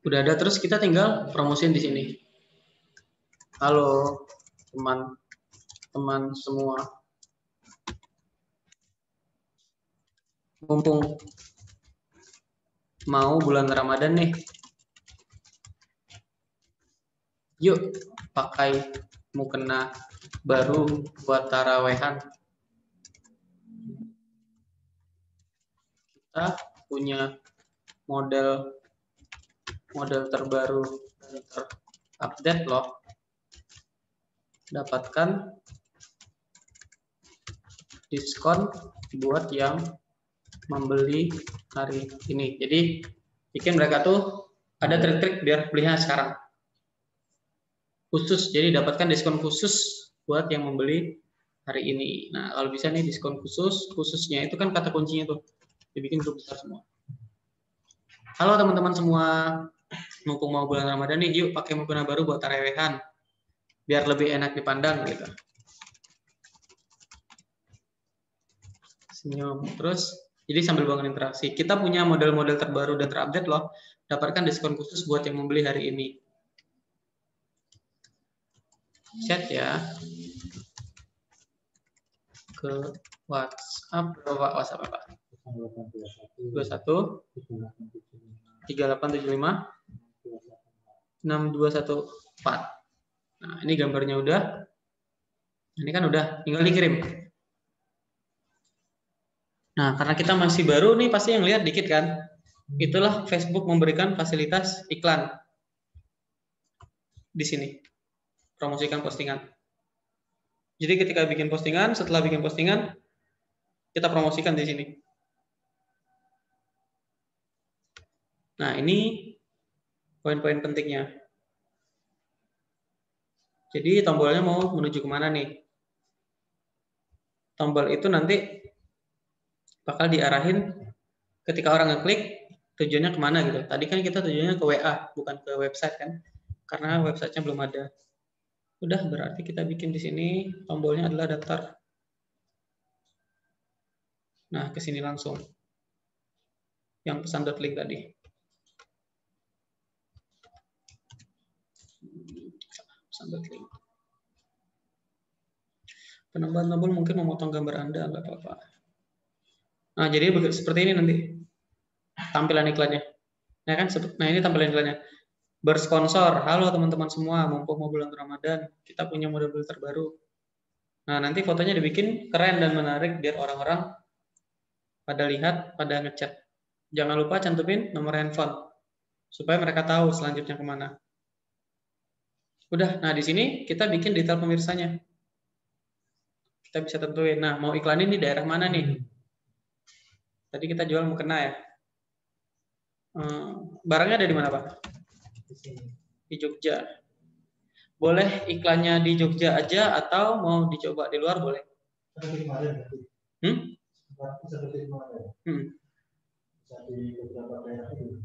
Udah ada, terus kita tinggal promosiin di sini. Halo, teman-teman semua. Mumpung mau bulan Ramadan nih. Yuk, pakai mukena baru buat tarawehan. Kita punya model terbaru, terupdate loh. Dapatkan diskon buat yang membeli hari ini. Jadi bikin mereka tuh ada trik-trik biar belinya sekarang. Khusus, jadi dapatkan diskon khusus buat yang membeli hari ini. Nah, kalau bisa nih diskon khusus, khususnya itu kan kata kuncinya tuh. Dibikin grup besar semua. Halo teman-teman semua, mumpung mau bulan Ramadan nih, yuk pakai mukena baru buat tarawehan, biar lebih enak dipandang gitu. Senyum terus. Jadi sambil bangun interaksi, kita punya model-model terbaru dan terupdate loh. Dapatkan diskon khusus buat yang membeli hari ini. Chat ya ke WhatsApp, apa? 21 3875 6214. Nah, ini gambarnya udah. Ini kan udah, tinggal dikirim. Nah, karena kita masih baru nih, pasti yang lihat dikit kan. Itulah Facebook memberikan fasilitas iklan di sini, promosikan postingan. Jadi ketika bikin postingan, setelah bikin postingan, kita promosikan di sini. Nah, ini poin-poin pentingnya. Jadi tombolnya mau menuju kemana nih? Tombol itu nanti bakal diarahin ketika orang ngeklik, tujuannya kemana gitu. Tadi kan kita tujuannya ke WA, bukan ke website kan? Karena websitenya belum ada. Udah, berarti kita bikin di sini tombolnya adalah daftar. Nah, ke sini langsung. Yang pesan .link tadi. Pesan.link. Penambahan tombol mungkin memotong gambar Anda, nggak apa-apa. Nah, jadi seperti ini nanti tampilan iklannya. Nah, kan, nah ini tampilan iklannya. Bersponsor. Halo teman-teman semua, mumpung mau bulan Ramadan, kita punya model terbaru. Nah, nanti fotonya dibikin keren dan menarik biar orang-orang pada lihat, pada ngechat. Jangan lupa cantumin nomor handphone supaya mereka tahu selanjutnya kemana. Udah, nah di sini kita bikin detail pemirsanya. Kita bisa tentuin, nah mau iklanin di daerah mana nih? Tadi kita jual mukena ya. Barangnya ada di mana, Pak? Di Jogja. Boleh iklannya di Jogja aja atau mau dicoba di luar boleh?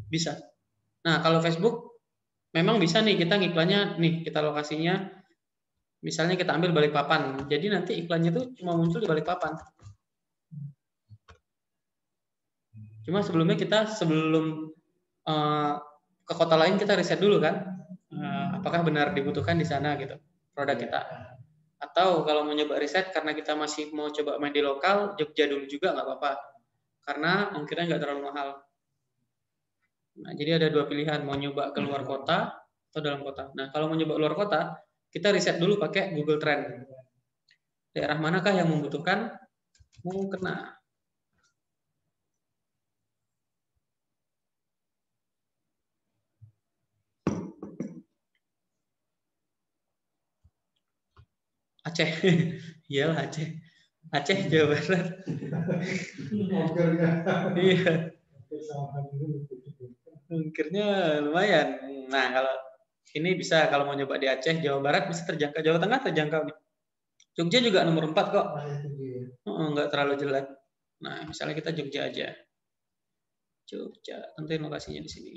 Bisa. Nah, kalau Facebook memang bisa nih kita ngiklannya nih, kita lokasinya misalnya kita ambil Balikpapan. Jadi nanti iklannya tuh cuma muncul di Balikpapan. Cuma sebelumnya kita ke kota lain kita riset dulu kan. Apakah benar dibutuhkan di sana gitu produk kita. Atau kalau mau nyoba riset karena kita masih mau coba main di lokal, Jogja dulu juga nggak apa-apa. Karena ongkirnya nggak terlalu mahal. Nah, jadi ada dua pilihan, mau nyoba ke luar kota atau dalam kota. Nah, kalau mau nyoba luar kota, kita riset dulu pakai Google Trend. Daerah manakah yang membutuhkan mukena? Aceh. Iyalah Aceh. Aceh Jawa Barat. Iya. Mungkinnya lumayan. Nah, kalau ini bisa kalau mau nyoba di Aceh, Jawa Barat bisa terjangkau, Jawa Tengah terjangkau nih. Jogja juga nomor 4 kok. Enggak terlalu jelek. Nah, misalnya kita Jogja aja. Jogja, tentuin lokasinya di sini.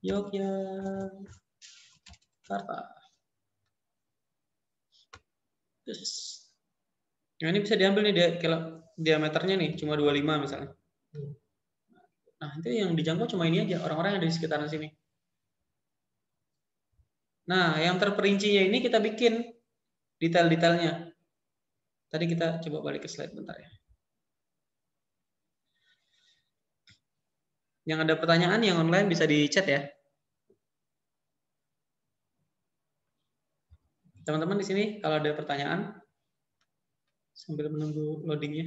Jogja. Carva. Terus. Nah, ini bisa diambil nih diameternya nih, cuma 25 misalnya. Nah, itu yang dijangkau cuma ini aja, orang-orang yang ada di sekitaran sini. Nah, yang terperincinya ini kita bikin detail-detailnya. Tadi kita coba balik ke slide bentar ya. Yang ada pertanyaan yang online bisa di chat ya. Teman-teman di sini kalau ada pertanyaan sambil menunggu loadingnya.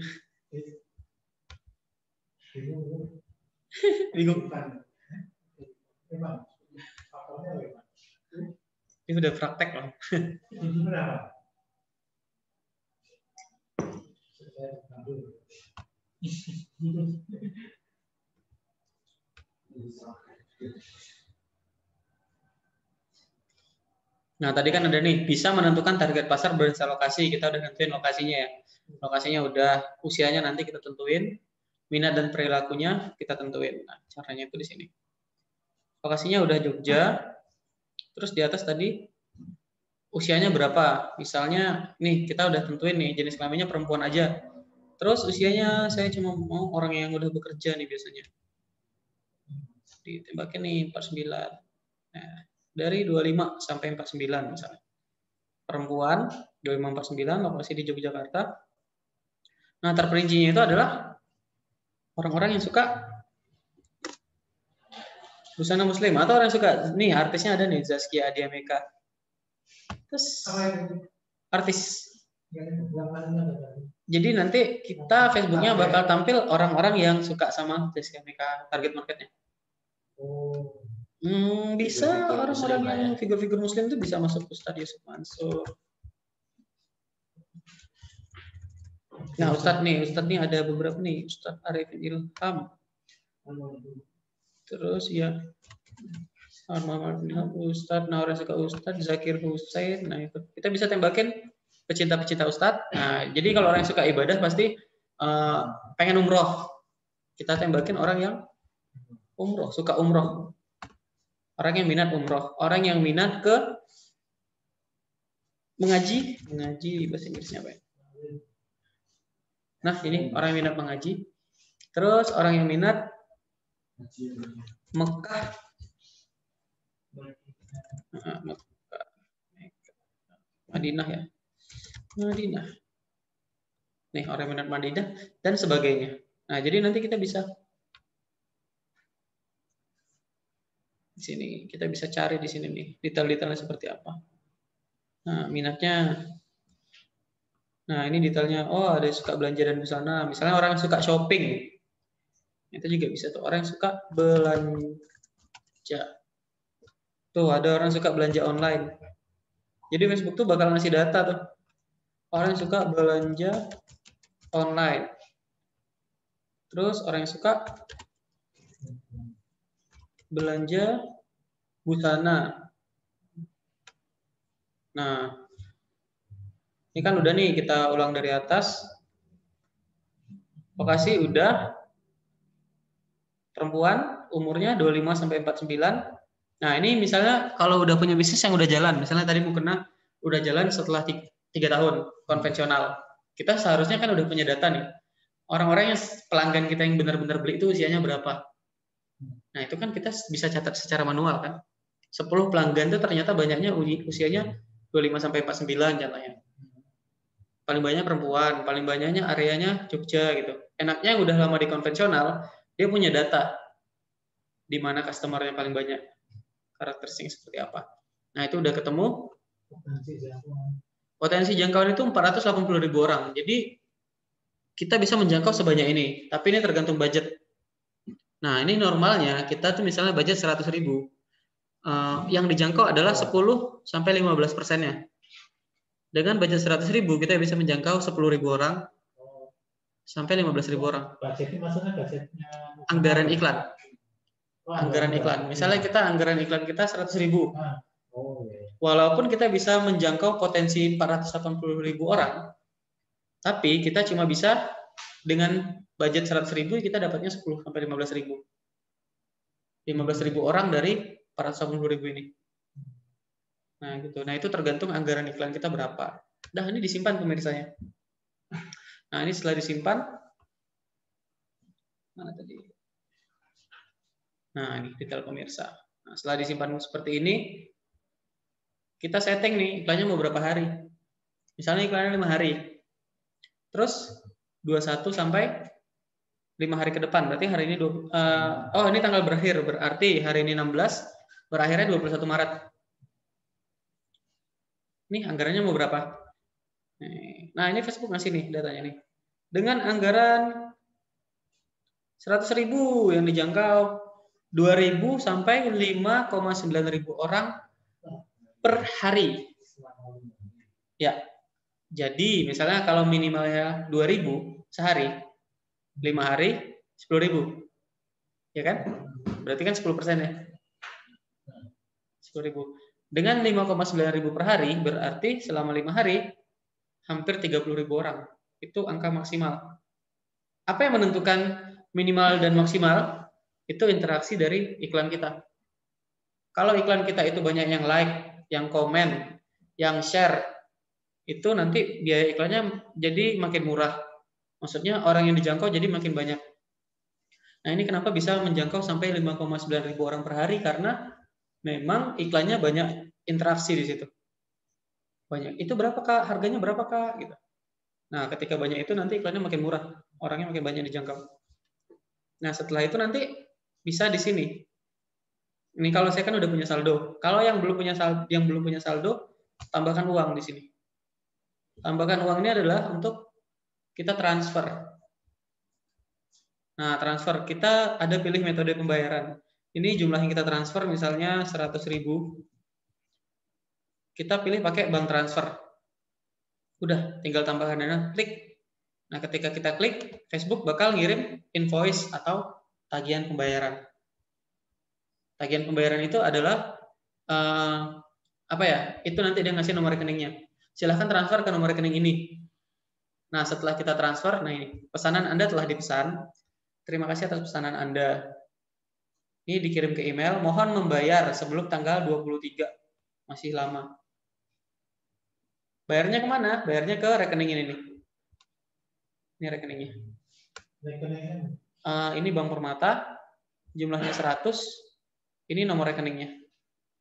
Bingung. Ini udah praktek loh. Nah, tadi kan ada nih, bisa menentukan target pasar berdasar lokasi. Kita udah tentuin lokasinya ya. Lokasinya udah, usianya nanti kita tentuin. Minat dan perilakunya kita tentuin. Nah, caranya itu di sini. Lokasinya udah Jogja. Terus di atas tadi usianya berapa? Misalnya nih kita udah tentuin nih jenis kelaminnya perempuan aja. Terus usianya saya cuma mau orang yang udah bekerja nih biasanya. Ditembakin nih 49. Nah, dari 25 sampai 49 misalnya. Perempuan 25 49 lokasi di Yogyakarta. Nah, terperincinya itu adalah orang-orang yang suka busana muslim atau orang yang suka nih artisnya ada nih Zaskia Adi Ameka. Terus artis Jadi nanti kita Facebooknya bakal tampil orang-orang yang suka sama mereka target marketnya. Bisa orang-orang yang figur-figur muslim itu bisa masuk ke Ustadz Yusuf Mansur. Nah, Ustadz nih ada beberapa nih, Ustadz Arifin Ilham. Terus ya Muhammad Adang, Ustadz Naurasika, Ustadz Zakir Husain. Nah, itu kita bisa tembakin pecinta-pecinta Ustadz. Nah, jadi kalau orang yang suka ibadah pasti pengen umroh. Kita tembakin orang yang umroh, suka umroh. Orang yang minat umroh, orang yang minat ke mengaji bahasa Inggrisnya apa ya? Nah, ini orang yang minat mengaji. Terus orang yang minat Mekah. Madinah ya. Madinah. Nih, orang yang minat Madinah dan sebagainya. Nah, jadi nanti kita bisa di sini, kita bisa cari di sini nih, detail-detailnya seperti apa. Nah, minatnya. Nah, ini detailnya. Oh, ada yang suka belanja dan busana. Misalnya orang yang suka shopping. Itu juga bisa tuh, orang yang suka belanja. Tuh, ada orang suka belanja online. Jadi Facebook tuh bakal ngasih data tuh. Orang yang suka belanja online. Terus orang yang suka belanja busana. Nah, ini kan udah nih, kita ulang dari atas. Lokasi udah. Perempuan, umurnya 25-49. Nah, ini misalnya kalau udah punya bisnis yang udah jalan, misalnya tadi mukena udah jalan setelah 3 tahun konvensional. Kita seharusnya kan udah punya data nih. Orang-orang yang pelanggan kita yang benar-benar beli itu usianya berapa. Nah, itu kan kita bisa catat secara manual kan. 10 pelanggan itu ternyata banyaknya usianya 25-49 contohnya. Paling banyak perempuan, paling banyaknya areanya Jogja gitu. Enaknya yang udah lama di konvensional, dia punya data di mana customer-nya paling banyak. Karakteristik seperti apa. Nah, itu udah ketemu. Potensi jangkauan itu 480.000 orang. Jadi kita bisa menjangkau sebanyak ini. Tapi ini tergantung budget. Nah, ini normalnya kita tuh misalnya budget 100.000. Yang dijangkau adalah 10-15%-nya. Dengan budget 100.000 kita bisa menjangkau 10.000 orang sampai 15.000 orang. Budgetnya maksudnya budgetnya anggaran iklan. Anggaran iklan. Misalnya kita anggaran iklan kita 100.000. Walaupun kita bisa menjangkau potensi 480.000 orang, tapi kita cuma bisa dengan budget 100.000 kita dapatnya 10-15.000. 15.000 orang dari 480.000 ini. Nah, gitu. Nah, itu tergantung anggaran iklan kita berapa. Dah, ini disimpan pemirsanya. Nah, ini setelah disimpan, mana tadi? Nah, ini detail pemirsa. Nah, setelah disimpan seperti ini, kita setting nih iklannya mau berapa hari. Misalnya iklannya 5 hari. Terus 21 sampai 5 hari ke depan. Berarti hari ini ini tanggal berakhir. Berarti hari ini 16, berakhirnya 21 Maret. Nih anggarannya mau berapa? Nah, ini Facebook ngasih nih datanya nih. Dengan anggaran 100.000 yang dijangkau 2.000 sampai 5,9.000 orang per hari. Ya. Jadi misalnya kalau minimalnya 2.000 sehari, 5 hari 10.000. Ya kan? Berarti kan 10% ya. 10.000. Dengan 5,9.000 per hari berarti selama 5 hari hampir 30.000 orang. Itu angka maksimal. Apa yang menentukan minimal dan maksimal? Itu interaksi dari iklan kita. Kalau iklan kita itu banyak yang like, yang komen, yang share, itu nanti biaya iklannya jadi makin murah. Maksudnya orang yang dijangkau jadi makin banyak. Nah, ini kenapa bisa menjangkau sampai 5,9.000 orang per hari, karena memang iklannya banyak interaksi di situ. Banyak. Itu berapa Kak? Harganya berapa Kak? Gitu. Nah, ketika banyak itu nanti iklannya makin murah, orangnya makin banyak dijangkau. Nah, setelah itu nanti bisa di sini. Ini kalau saya kan udah punya saldo. Kalau yang belum punya saldo tambahkan uang di sini. Tambahkan uang ini adalah untuk kita transfer. Nah, transfer kita ada pilih metode pembayaran. Ini jumlah yang kita transfer misalnya 100.000. Kita pilih pakai bank transfer. Udah, tinggal tambahkan dana, klik. Nah, ketika kita klik, Facebook bakal ngirim invoice atau tagihan pembayaran. Tagihan pembayaran itu adalah apa ya? Itu nanti dia ngasih nomor rekeningnya. Silahkan transfer ke nomor rekening ini. Nah, setelah kita transfer, nah ini pesanan Anda telah dipesan. Terima kasih atas pesanan Anda. Ini dikirim ke email, mohon membayar sebelum tanggal 23. Masih lama. Bayarnya kemana? Bayarnya ke rekening ini nih. Ini rekeningnya. Ini Bank Permata, jumlahnya 100. Ini nomor rekeningnya.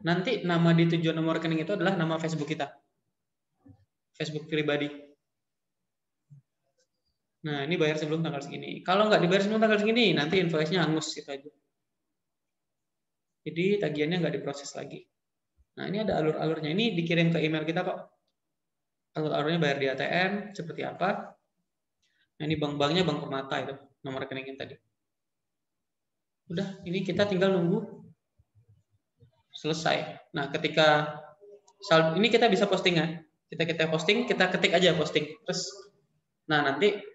Nanti nama di tujuan nomor rekening itu adalah nama Facebook kita. Facebook pribadi. Nah, ini bayar sebelum tanggal segini. Kalau nggak dibayar sebelum tanggal segini, nanti invoice-nya hangus, gitu aja. Jadi tagihannya nggak diproses lagi. Nah, ini ada alur-alurnya. Ini dikirim ke email kita kok. Alur-alurnya bayar di ATM, seperti apa. Nah, ini bank-banknya Bank Permata itu, nomor rekeningnya tadi. Udah, ini kita tinggal nunggu selesai. Nah, ketika saldo ini kita bisa posting ya. Kita posting, kita ketik aja posting. Terus, nah nanti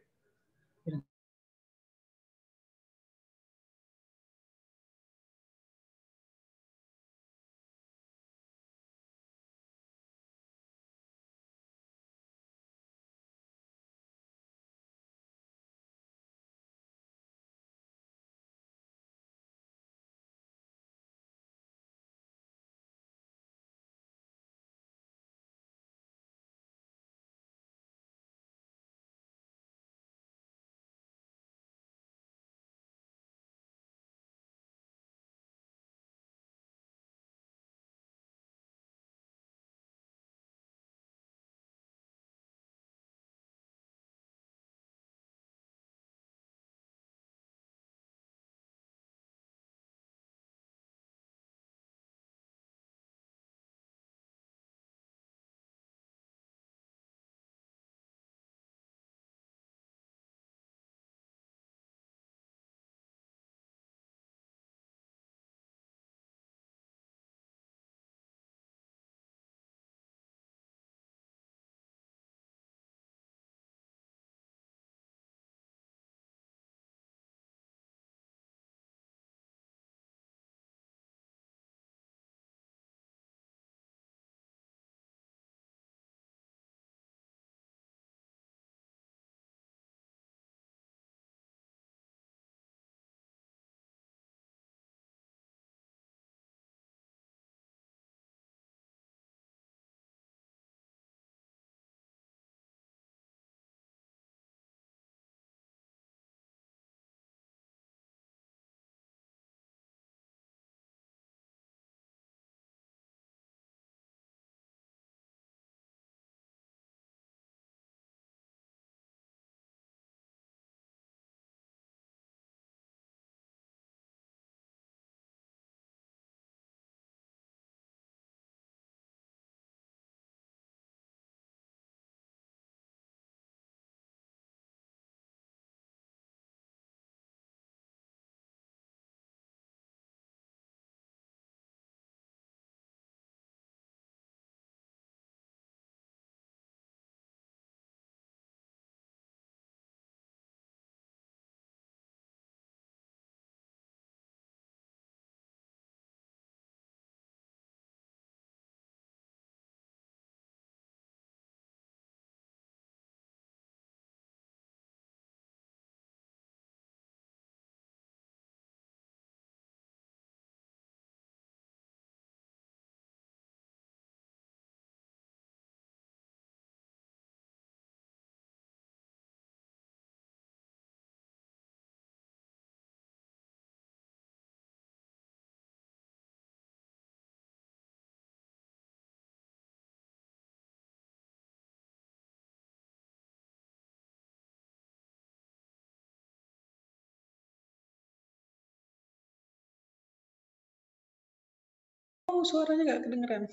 suaranya nggak kedengeran.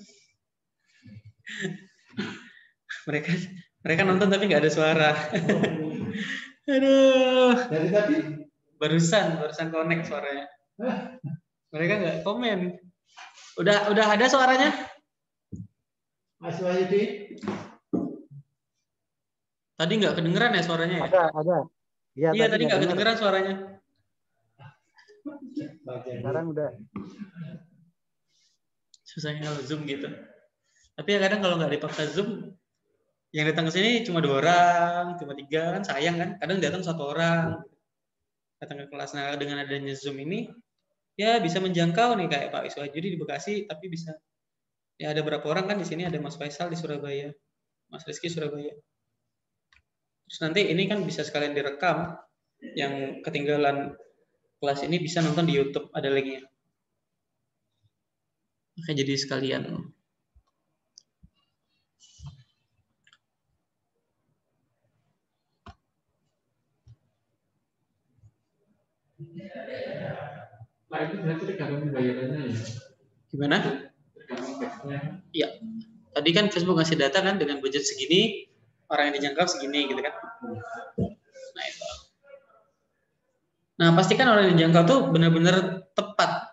Mereka Mereka nonton tapi nggak ada suara. Aduh. Dari tadi? Barusan connect suaranya. Mereka nggak komen. Udah ada suaranya? Mas Wahidi. Tadi nggak kedengeran ya suaranya? Ya? Ada. Iya tadi nggak kedengeran suaranya. Sekarang udah. Susahnya kalau Zoom gitu. Tapi ya kadang kalau nggak dipakai Zoom, yang datang ke sini cuma 2 orang, cuma 3, kan sayang kan? Kadang datang 1 orang. Datang ke kelas. Nah, dengan adanya Zoom ini, ya bisa menjangkau nih kayak Pak Wiswa Judi di Bekasi, tapi bisa. Ya ada berapa orang kan di sini, ada Mas Faisal di Surabaya, Mas Rizky Surabaya. Terus nanti ini kan bisa sekalian direkam, yang ketinggalan kelas ini bisa nonton di YouTube, ada linknya. Oke, jadi sekalian. Gimana? Iya. Tadi kan Facebook ngasih data kan dengan budget segini, orang yang dijangkau segini gitu kan. Nah, itu. Nah, pastikan orang yang dijangkau tuh benar-benar tepat.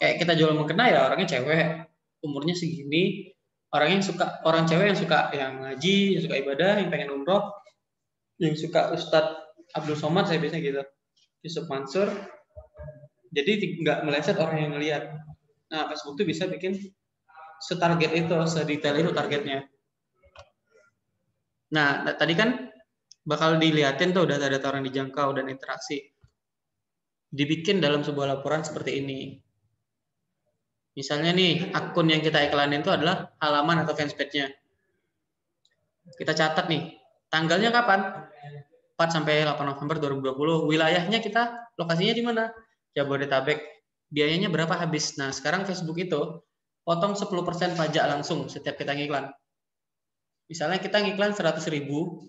Kayak kita jual mukena ya orangnya cewek, umurnya segini, orangnya suka, orang cewek yang suka yang ngaji, yang suka ibadah, yang pengen umroh, yang suka Ustadz Abdul Somad saya biasanya gitu. Yusuf Mansur. Jadi nggak meleset orang yang ngelihat. Nah, Facebook itu bisa bikin setarget itu, sedetail itu targetnya. Nah, tadi kan bakal dilihatin tuh data-data orang dijangkau dan interaksi. Dibikin dalam sebuah laporan seperti ini. Misalnya nih, akun yang kita iklanin itu adalah halaman atau fanspage-nya. Kita catat nih, tanggalnya kapan? 4 sampai 8 November 2020. Wilayahnya kita, lokasinya di mana? Jabodetabek. Biayanya berapa habis? Nah, sekarang Facebook itu potong 10% pajak langsung setiap kita ngiklan. Misalnya kita ngiklan 100.000,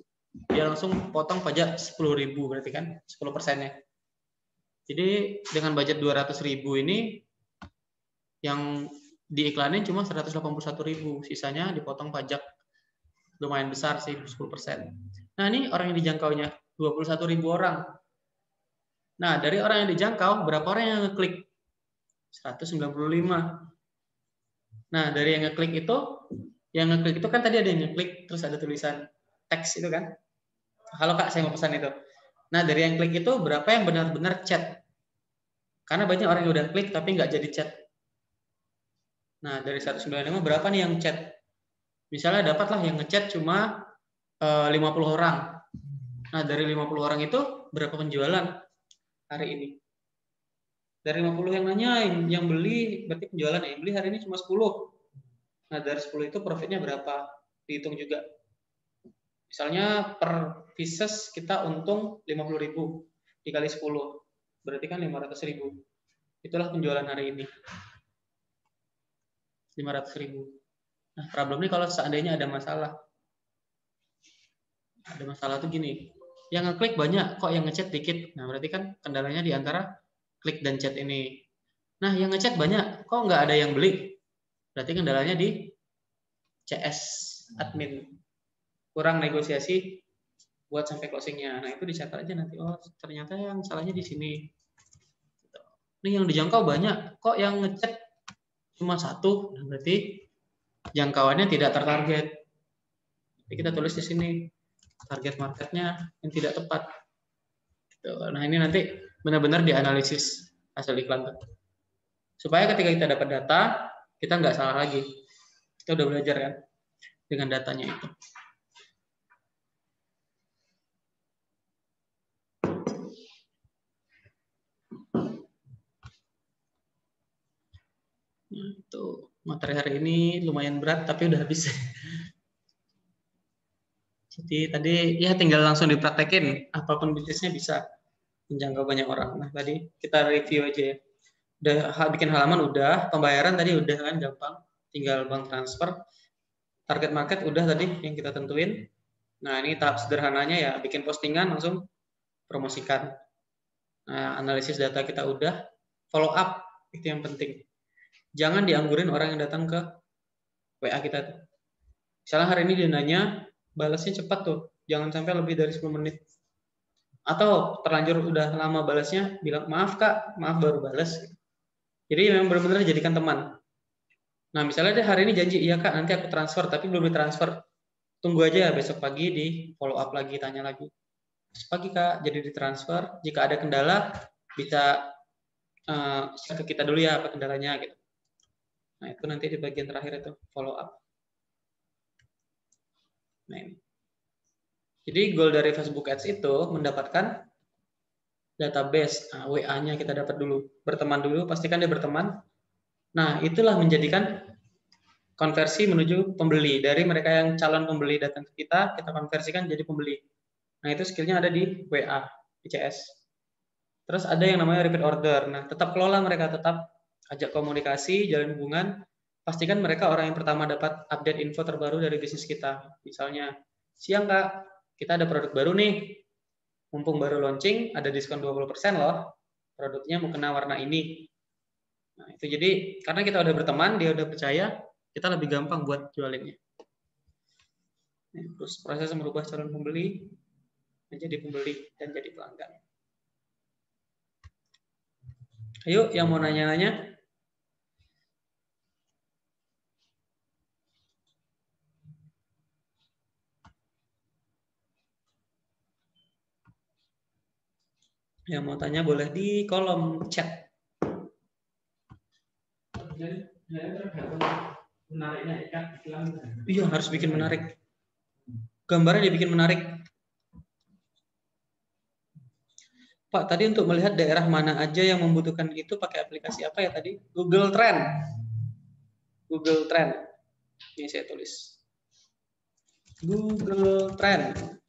dia langsung potong pajak 10.000 berarti kan 10%-nya. Jadi dengan budget 200.000 ini yang diiklanin cuma 181.000, sisanya dipotong pajak. Lumayan besar sih 10%. Nah, ini orang yang dijangkaunya 21.000 orang. Nah, dari orang yang dijangkau, berapa orang yang ngeklik? 195. Nah, dari yang ngeklik itu kan tadi ada yang ngeklik, terus ada tulisan teks itu kan. Halo Kak, saya mau pesan itu. Nah, dari yang klik itu, berapa yang benar-benar chat? Karena banyak orang yang udah klik, tapi nggak jadi chat. Nah, dari 195, berapa nih yang chat? Misalnya dapatlah yang ngechat cuma 50 orang. Nah, dari 50 orang itu berapa penjualan hari ini? Dari 50 yang nanya, yang beli, berarti penjualan yang beli hari ini cuma 10. Nah, dari 10 itu profitnya berapa? Dihitung juga. Misalnya per pieces kita untung 50.000 dikali 10. Berarti kan 500.000. Itulah penjualan hari ini. 500.000. Nah, problemnya kalau seandainya ada masalah. Ada masalah tuh gini. Yang ngeklik banyak, kok yang ngechat dikit. Nah, berarti kan kendalanya di antara klik dan chat ini. Nah, yang ngechat banyak, kok nggak ada yang beli? Berarti kendalanya di CS admin. Kurang negosiasi buat sampai closingnya. Nah, itu dicatat aja nanti. Oh, ternyata yang salahnya di sini. Ini yang dijangkau banyak, kok yang ngechat cuma 1? Nah, berarti jangkauannya tidak tertarget. Jadi kita tulis di sini target marketnya yang tidak tepat. Nah, ini nanti benar-benar dianalisis hasil iklan supaya ketika kita dapat data kita nggak salah lagi. Kita udah belajar kan dengan datanya itu. Itu. Materi hari ini lumayan berat, tapi udah habis. Jadi tadi ya tinggal langsung dipraktekin. Apapun bisnisnya bisa menjangkau banyak orang. Nah, tadi kita review aja ya. Udah bikin halaman udah, pembayaran tadi udah kan gampang. Tinggal bank transfer. Target market udah tadi yang kita tentuin. Nah, ini tahap sederhananya ya. Bikin postingan langsung promosikan. Nah, analisis data kita udah. Follow up, itu yang penting. Jangan dianggurin orang yang datang ke WA kita. Misalnya hari ini dia nanya, balasnya cepat tuh, jangan sampai lebih dari 10 menit. Atau terlanjur udah lama balasnya, bilang maaf kak, maaf baru balas. Jadi memang benar-benar jadikan teman. Nah misalnya dia hari ini janji, iya kak nanti aku transfer, tapi belum ditransfer. Tunggu aja besok pagi di follow up lagi, tanya lagi. Besok pagi kak, jadi ditransfer. Jika ada kendala, bisa ke kita dulu ya apa kendalanya gitu. Nah itu nanti di bagian terakhir itu follow up. Nah ini. Jadi goal dari Facebook Ads itu mendapatkan database, nah, WA-nya kita dapat dulu, berteman dulu, pastikan dia berteman. Nah itulah menjadikan konversi menuju pembeli. Dari mereka yang calon pembeli datang ke kita, kita konversikan jadi pembeli. Nah itu skillnya ada di WA, ICS. Terus ada yang namanya repeat order. Nah tetap kelola mereka, tetap ajak komunikasi, jalin hubungan. Pastikan mereka orang yang pertama dapat update info terbaru dari bisnis kita. Misalnya, siang kak, kita ada produk baru nih. Mumpung baru launching, ada diskon 20% loh. Produknya mau kena warna ini. Nah, itu jadi, karena kita udah berteman, dia udah percaya, kita lebih gampang buat jualinnya. Terus proses merubah calon pembeli, menjadi pembeli, dan jadi pelanggan. Ayo, yang mau nanya-nanya. Yang mau tanya boleh di kolom chat. Iya, harus bikin menarik. Gambarnya dibikin menarik. Pak, tadi untuk melihat daerah mana aja yang membutuhkan itu pakai aplikasi apa ya tadi? Google Trend. Google Trend. Ini saya tulis. Google Trend.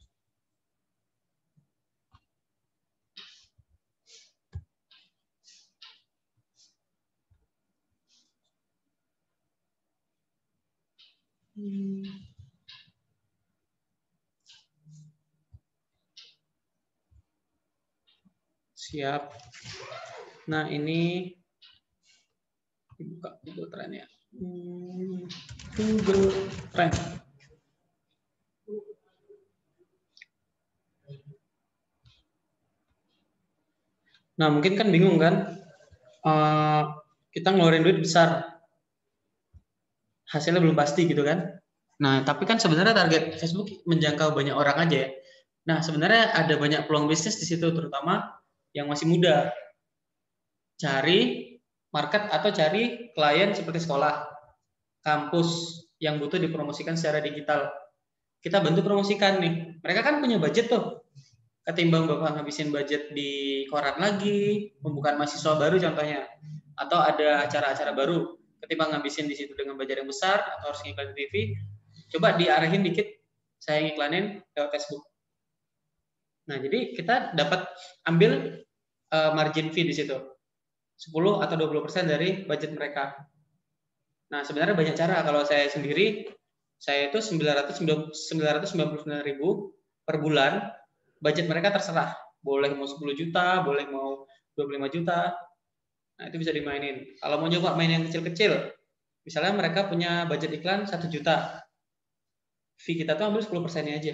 Siap. Nah ini dibuka Google Trend ya. Google Trend. Nah mungkin kan bingung kan, kita ngeluarin duit besar, hasilnya belum pasti gitu kan. Nah, tapi kan sebenarnya target Facebook menjangkau banyak orang aja ya. Nah, sebenarnya ada banyak peluang bisnis di situ, terutama yang masih muda. Cari market atau cari klien seperti sekolah, kampus yang butuh dipromosikan secara digital. Kita bantu promosikan nih. Mereka kan punya budget tuh. Ketimbang Bapak ngabisin budget di koran lagi, pembukaan mahasiswa baru contohnya, atau ada acara-acara baru. Ketimbang ngabisin di situ dengan budget yang besar atau harus ngiklan di TV, coba diarahin dikit, saya ngiklanin lewat Facebook. Nah, jadi kita dapat ambil margin fee di situ. 10 atau 20% dari budget mereka. Nah, sebenarnya banyak cara. Kalau saya sendiri, saya itu 999.000 per bulan, budget mereka terserah. Boleh mau 10 juta, boleh mau 25 juta. Nah, itu bisa dimainin. Kalau mau nyoba main yang kecil-kecil, misalnya mereka punya budget iklan 1 juta. Fee kita tuh ambil 10%-nya aja.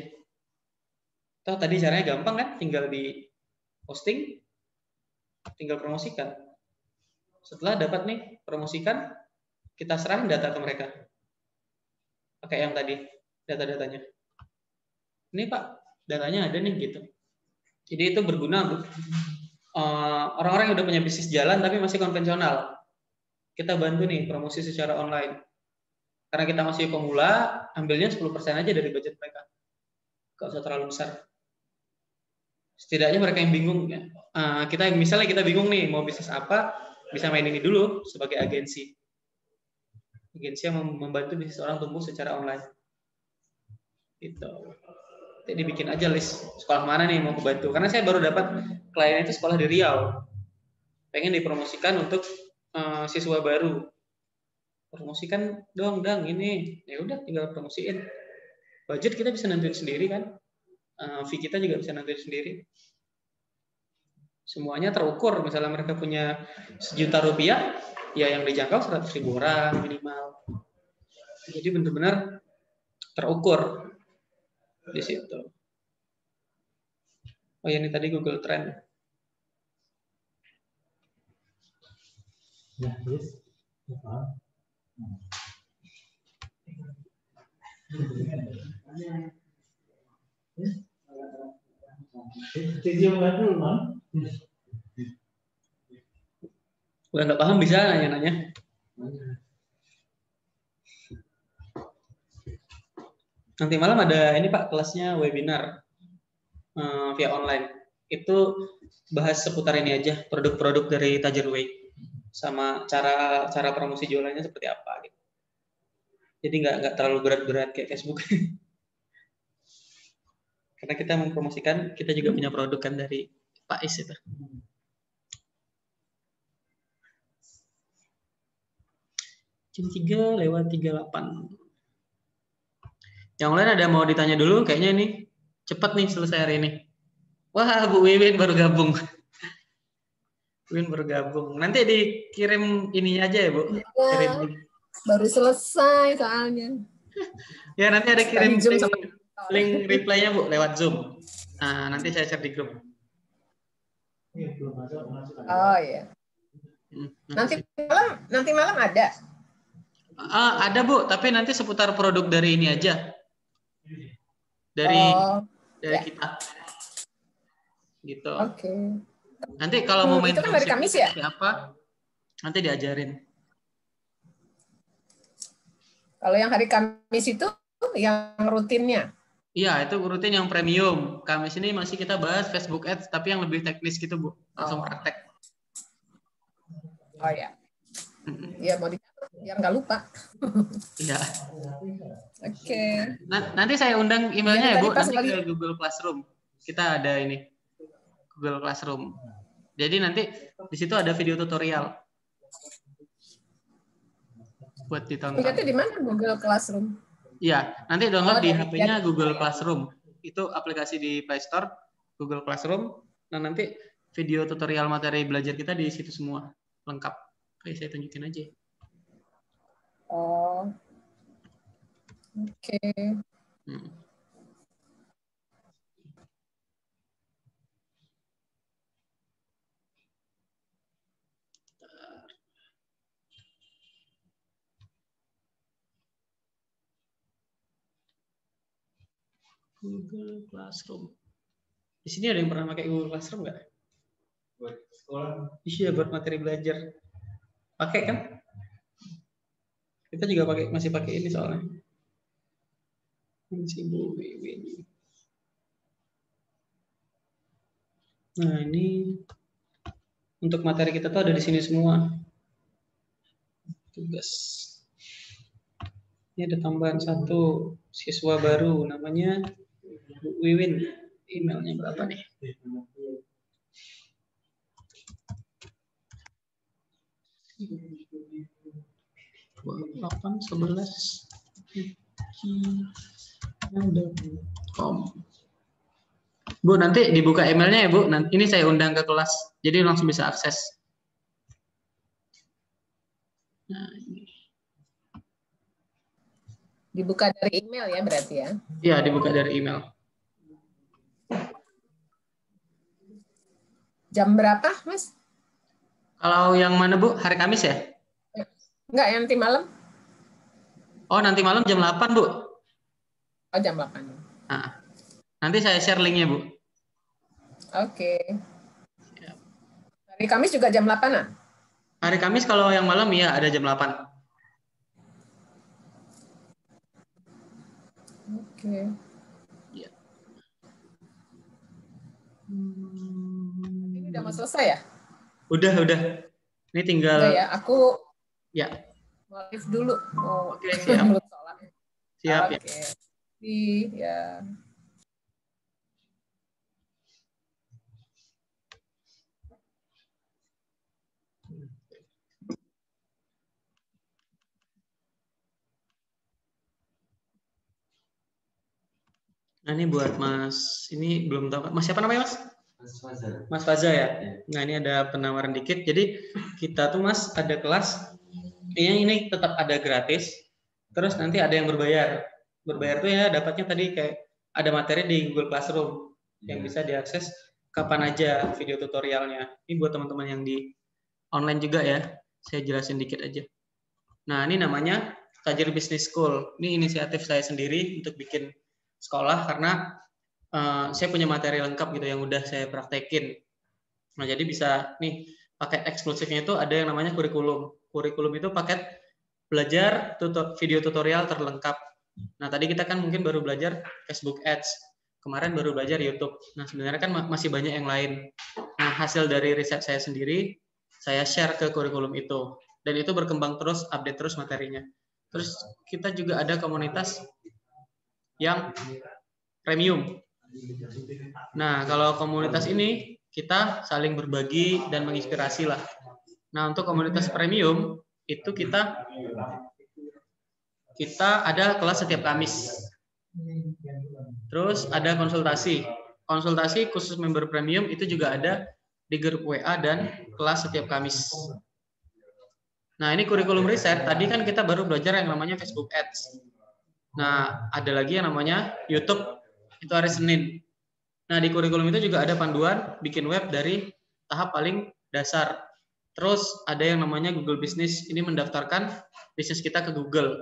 Toh tadi caranya gampang kan? Tinggal di posting, tinggal promosikan. Setelah dapat nih, promosikan, kita serahin data ke mereka. Pakai yang tadi, data-datanya. Ini Pak, datanya ada nih gitu. Jadi itu berguna untuk orang-orang yang udah punya bisnis jalan tapi masih konvensional, kita bantu nih promosi secara online. Karena kita masih pemula, ambilnya 10% aja dari budget mereka. Gak usah terlalu besar. Setidaknya mereka yang bingung, kita misalnya kita bingung nih mau bisnis apa, bisa main ini dulu sebagai agensi. Agensi yang membantu bisnis orang tumbuh secara online. Gitu. Jadi dibikin aja list sekolah mana nih mau kebantu. Karena saya baru dapat klien itu sekolah di Riau, pengen dipromosikan untuk siswa baru. Promosikan dong, dang ini. Ya udah, tinggal promosiin. Budget kita bisa nentuin sendiri kan, fee kita juga bisa nentuin sendiri. Semuanya terukur. Misalnya mereka punya Rp1.000.000, ya yang dijangkau 100.000 orang minimal. Jadi benar-benar terukur. di situ. Oh ya, ini tadi Google Trend. Ya, please. Udah nggak paham bisa nanya-nanya. Nanti malam ada ini Pak, kelasnya webinar via online. Itu bahas seputar ini aja, produk-produk dari Tajir Way sama cara promosi jualannya seperti apa gitu. Jadi nggak terlalu berat-berat kayak Facebook. Karena kita mempromosikan, kita juga punya produk kan dari Pak Is itu. Jam 3:38. Yang lain ada mau ditanya dulu, kayaknya ini cepat nih selesai hari ini. Wah, Bu Wiwin baru gabung. Wiwin baru gabung. Nanti dikirim ini aja ya, Bu. Ya, baru selesai soalnya. Ya, nanti ada kirim link reply-nya, Bu, lewat Zoom. Nah, nanti saya share di grup. Oh, iya. Nanti malam ada? Ada, Bu, tapi nanti seputar produk dari ini aja. Dari kita gitu. Okay. Nanti kalau mau main itu kan hari Kamis ya? Apa nanti diajarin. Kalau yang hari Kamis itu yang rutinnya? Iya, itu rutin yang premium. Kamis ini masih kita bahas Facebook Ads tapi yang lebih teknis gitu, Bu. Langsung praktek. Oh ya. Iya, mau biar nggak lupa. Iya. Oke. Nanti saya undang emailnya ya Bu. Nanti ke Google Classroom. Kita ada ini Google Classroom. Jadi nanti di situ ada video tutorial buat ditonton. Itu di mana Google Classroom? Iya, nanti download di HP-nya Google Classroom. Itu aplikasi di Play Store Google Classroom. Nah nanti video tutorial materi belajar kita di situ semua lengkap. Oke, saya tunjukin aja. Oh, oke. Google Classroom. Di sini ada yang pernah pakai Google Classroom nggak? Buat sekolah. Iya, buat materi belajar. Pakai kan? Kita juga pakai, masih pakai ini soalnya. Masih Bu Wiwin. Nah ini untuk materi kita tuh ada di sini semua. Tugas. Ini ada tambahan satu siswa baru, namanya Bu Wiwin. Emailnya berapa nih? Bu, nanti dibuka emailnya ya Bu. Nanti ini saya undang ke kelas, jadi langsung bisa akses. Nah, ini. Dibuka dari email ya berarti ya? Iya, dibuka dari email. Jam berapa, Mas? Kalau yang mana Bu? Hari Kamis ya? Enggak, yang nanti malam. Oh, nanti malam jam 8, Bu. Oh, jam 8. Nah, nanti saya share linknya, Bu. Oke. Siap. Hari Kamis juga jam 8-an? Hari Kamis kalau yang malam ya ada jam 8. Oke. Ya. Ini udah mau selesai ya? Udah. Ini tinggal... Udah ya, aku... Ya. Live dulu. Oh, oke, siap. Siap ya. Oke. Iya. Nah, ini buat Mas, ini belum tahu Mas siapa namanya, Mas? Mas Faza ya. Nah, ini ada penawaran dikit. Jadi kita tuh Mas ada kelas yang ini tetap ada gratis, terus nanti ada yang berbayar. Berbayar tuh ya dapatnya tadi kayak ada materi di Google Classroom yang bisa diakses kapan aja video tutorialnya. Ini buat teman-teman yang di online juga ya, saya jelasin dikit aja. Nah, ini namanya Tajir Business School. Ini inisiatif saya sendiri untuk bikin sekolah karena saya punya materi lengkap gitu yang udah saya praktekin. Nah, jadi bisa nih paket eksklusifnya itu ada yang namanya kurikulum. Kurikulum itu paket belajar video tutorial terlengkap. Nah, tadi kita kan mungkin baru belajar Facebook Ads. Kemarin baru belajar YouTube. Nah, sebenarnya kan masih banyak yang lain. Nah, hasil dari riset saya sendiri, saya share ke kurikulum itu. Dan itu berkembang terus, update terus materinya. Terus kita juga ada komunitas yang premium. Nah, kalau komunitas ini, kita saling berbagi dan menginspirasi lah. Nah, untuk komunitas premium, itu kita ada kelas setiap Kamis. Terus ada konsultasi. Konsultasi khusus member premium itu juga ada di grup WA dan kelas setiap Kamis. Nah, ini kurikulum riset. Tadi kan kita baru belajar yang namanya Facebook Ads. Nah, ada lagi yang namanya YouTube. Itu hari Senin. Nah, di kurikulum itu juga ada panduan bikin web dari tahap paling dasar. Terus ada yang namanya Google Bisnis. Ini mendaftarkan bisnis kita ke Google.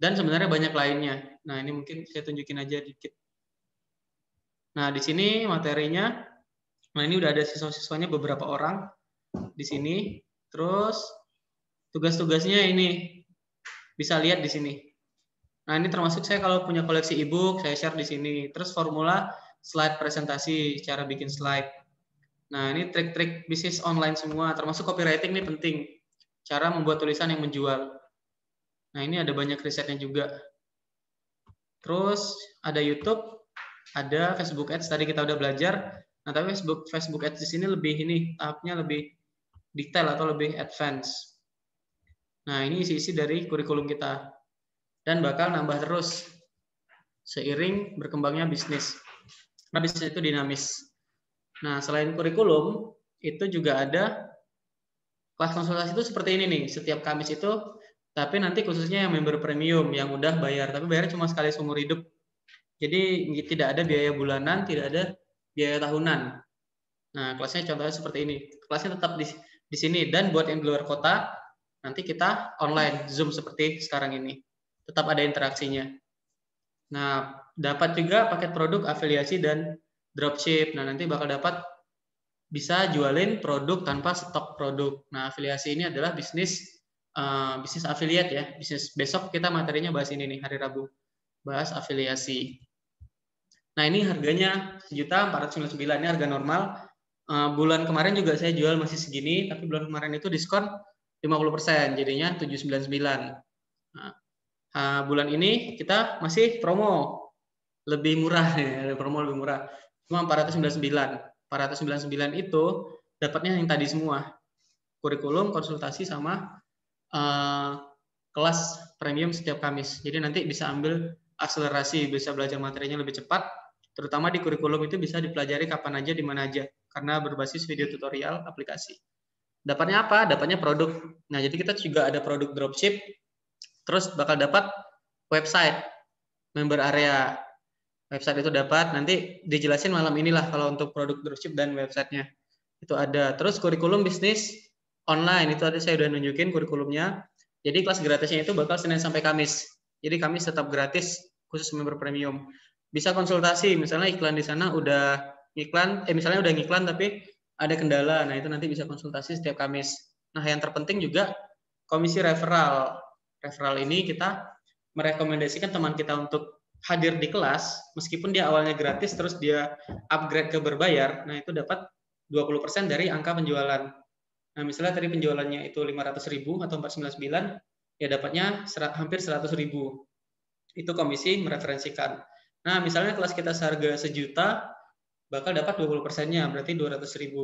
Dan sebenarnya banyak lainnya. Nah, ini mungkin saya tunjukin aja dikit. Nah, di sini materinya, nah ini udah ada siswa-siswanya beberapa orang di sini. Terus tugas-tugasnya ini bisa lihat di sini. Nah, ini termasuk saya kalau punya koleksi e-book, saya share di sini. Terus formula slide presentasi, cara bikin slide. Nah, ini trik-trik bisnis online semua, termasuk copywriting ini penting. Cara membuat tulisan yang menjual. Nah, ini ada banyak risetnya juga. Terus ada YouTube, ada Facebook Ads tadi kita udah belajar. Nah, tapi Facebook Ads di sini lebih ini tahapnya lebih detail atau lebih advance. Nah, ini isi-isi dari kurikulum kita dan bakal nambah terus seiring berkembangnya bisnis. Nah, bisnis itu dinamis. Nah, selain kurikulum itu juga ada kelas konsultasi itu seperti ini nih. Setiap Kamis itu. Tapi nanti khususnya yang member premium yang udah bayar, tapi bayar cuma sekali seumur hidup. Jadi tidak ada biaya bulanan, tidak ada biaya tahunan. Nah, kelasnya contohnya seperti ini. Kelasnya tetap di sini dan buat yang di luar kota nanti kita online Zoom seperti sekarang ini. Tetap ada interaksinya. Nah, dapat juga paket produk afiliasi dan dropship. Nah, nanti bakal dapat bisa jualin produk tanpa stok produk. Nah, afiliasi ini adalah bisnis afiliat ya, bisnis besok kita materinya bahas ini nih hari Rabu, bahas afiliasi. Nah, ini harganya Rp1.499.000, ini harga normal. Bulan kemarin juga saya jual masih segini, tapi bulan kemarin itu diskon 50%, jadinya Rp799.000. Nah, bulan ini kita masih promo lebih murah ya, promo lebih murah, cuma Rp499. Rp499 itu dapatnya yang tadi semua, kurikulum, konsultasi sama kelas premium setiap Kamis. Jadi nanti bisa ambil akselerasi, bisa belajar materinya lebih cepat, terutama di kurikulum itu bisa dipelajari kapan aja, di mana aja, karena berbasis video tutorial aplikasi. Dapatnya apa? Dapatnya produk. Nah, jadi kita juga ada produk dropship, terus bakal dapat website, member area. Website itu dapat, nanti dijelasin malam inilah kalau untuk produk dropship dan websitenya. Itu ada. Terus kurikulum bisnis online itu tadi saya udah nunjukin kurikulumnya. Jadi kelas gratisnya itu bakal Senin sampai Kamis. Jadi Kamis tetap gratis khusus member premium. Bisa konsultasi, misalnya iklan di sana udah ngiklan, misalnya udah ngiklan tapi ada kendala. Nah, itu nanti bisa konsultasi setiap Kamis. Nah, yang terpenting juga komisi referral. Referral ini kita merekomendasikan teman kita untuk hadir di kelas meskipun dia awalnya gratis terus dia upgrade ke berbayar. Nah, itu dapat 20% dari angka penjualan. Nah, misalnya tadi penjualannya itu 500.000 atau 499, ya dapatnya hampir 100.000. Itu komisi mereferensikan. Nah, misalnya kelas kita seharga Rp1.000.000, bakal dapat 20%-nya, berarti 200.000.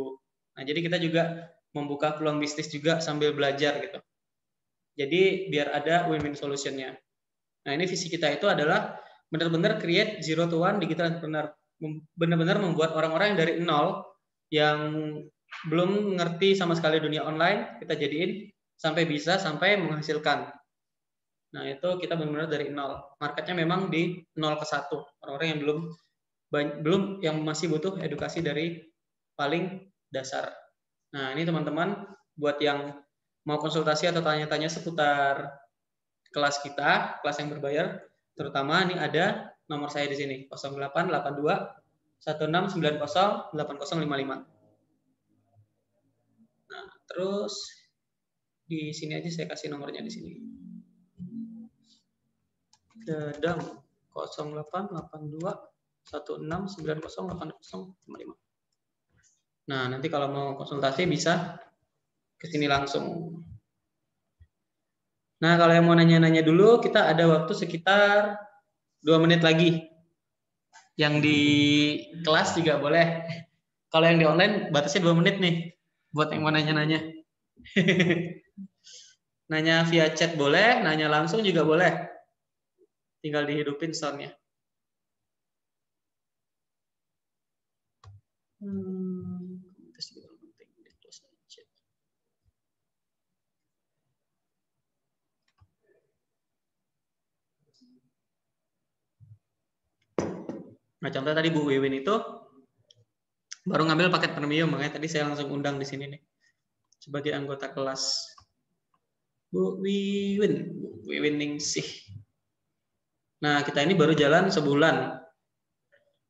Nah, jadi kita juga membuka peluang bisnis juga sambil belajar gitu. Jadi, biar ada win-win solution-nya. Nah, ini visi kita itu adalah benar-benar create zero to one digital entrepreneur. Benar-benar membuat orang-orang yang dari nol, yang belum ngerti sama sekali dunia online, kita jadiin sampai bisa, sampai menghasilkan. Nah, itu kita benar-benar dari nol. Marketnya memang di 0 ke 1. Orang-orang yang yang masih butuh edukasi dari paling dasar. Nah, ini teman-teman buat yang mau konsultasi atau tanya-tanya seputar kelas kita, kelas yang berbayar, terutama ini ada nomor saya di sini, 0882 1690 8055. Nah, terus di sini aja saya kasih nomornya di sini. Dadang 0882 1690 8055. Nah, nanti kalau mau konsultasi bisa ke sini langsung. Nah, kalau yang mau nanya-nanya dulu, kita ada waktu sekitar 2 menit lagi. Yang di kelas juga boleh. Kalau yang di online, batasnya 2 menit nih. Buat yang mau nanya-nanya. Nanya via chat boleh, nanya langsung juga boleh. Tinggal dihidupin soundnya. Nah, contoh tadi Bu Wiwin itu baru ngambil paket premium, makanya tadi saya langsung undang di sini nih sebagai anggota kelas. Bu Wiwin Ningsih. Nah, kita ini baru jalan sebulan.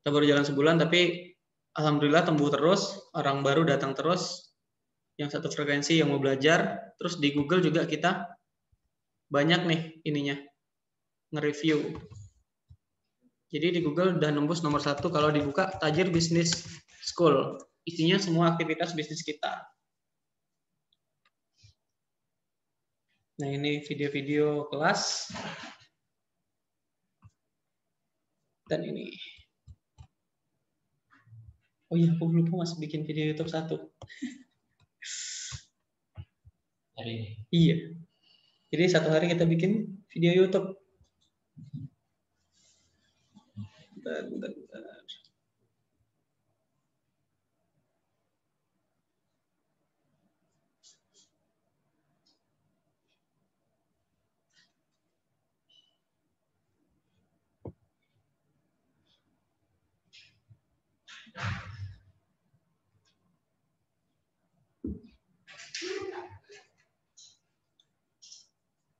Tapi alhamdulillah tumbuh terus, orang baru datang terus, yang satu frekuensi yang mau belajar. Terus di Google juga kita banyak nih ininya nge-review. Jadi di Google udah nembus nomor 1 kalau dibuka Tajir Business School. Isinya semua aktivitas bisnis kita. Nah, ini video-video kelas. Dan ini. Oh iya, aku lupa masih bikin video YouTube 1. Hari ini? Iya. Jadi 1 hari kita bikin video YouTube. Bentar.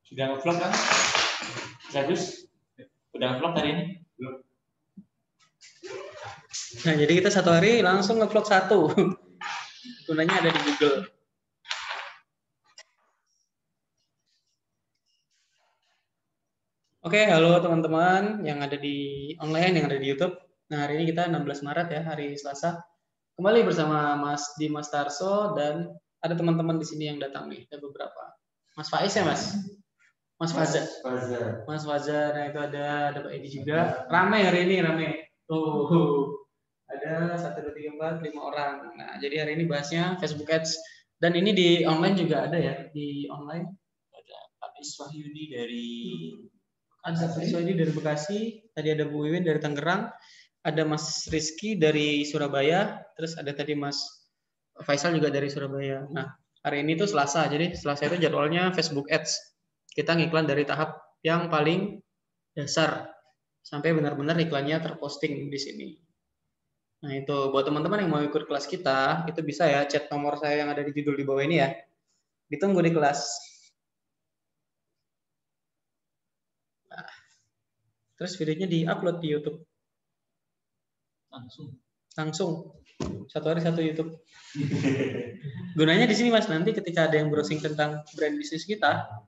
Sudah nge-vlog kan? Bagus? Sudah nge-vlog hari ini? Belum. Nah, jadi kita 1 hari langsung nge-vlog 1. Gunanya ada di Google. Oke, halo teman-teman yang ada di online, yang ada di YouTube. Nah, hari ini kita 16 Maret ya, hari Selasa. Kembali bersama Mas Dimas Tarso dan ada teman-teman di sini yang datang nih, ada beberapa. Mas Faiz ya, Mas? Mas Faza. Nah, itu ada Pak Edi juga. Ramai hari ini, ramai. Ada 1, 2, 3, 4, 5 orang. Nah, jadi hari ini bahasnya Facebook Ads. Dan ini di online juga ada ya, di online. Ada Pak Iswahyudi dari Bekasi. Tadi ada Bu Wiwin dari Tangerang. Ada Mas Rizky dari Surabaya. Terus ada tadi Mas Faisal juga dari Surabaya. Nah, hari ini tuh Selasa. Jadi Selasa itu jadwalnya Facebook Ads. Kita ngiklan dari tahap yang paling dasar sampai benar-benar iklannya terposting di sini. Nah, itu buat teman-teman yang mau ikut kelas kita, itu bisa ya chat nomor saya yang ada di judul di bawah ini ya. Ditunggu di kelas. Nah, terus videonya di-upload di YouTube. Langsung. 1 hari 1 YouTube. Gunanya di sini, Mas, nanti ketika ada yang browsing tentang brand bisnis kita,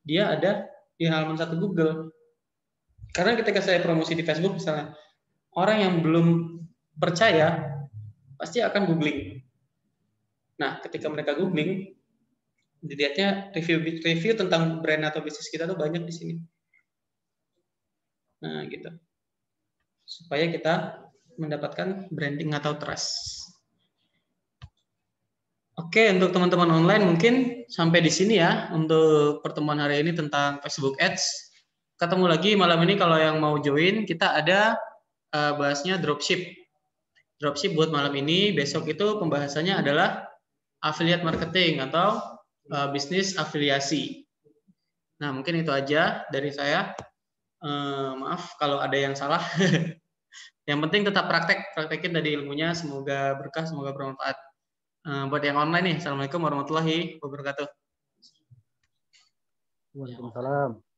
dia ada di halaman 1 Google. Karena ketika saya promosi di Facebook misalnya, orang yang belum percaya pasti akan googling. Nah, ketika mereka googling, dilihatnya review tentang brand atau bisnis kita tuh banyak di sini. Nah, gitu. Supaya kita mendapatkan branding atau trust. Oke, untuk teman-teman online mungkin sampai di sini ya untuk pertemuan hari ini tentang Facebook Ads. Ketemu lagi malam ini kalau yang mau join, kita ada bahasnya dropship. Dropship buat malam ini, besok itu pembahasannya adalah affiliate marketing atau bisnis afiliasi. Nah, mungkin itu aja dari saya. Maaf kalau ada yang salah. Yang penting tetap praktekin dari ilmunya. Semoga berkah, semoga bermanfaat. Buat yang online nih, assalamualaikum warahmatullahi wabarakatuh. Waalaikumsalam.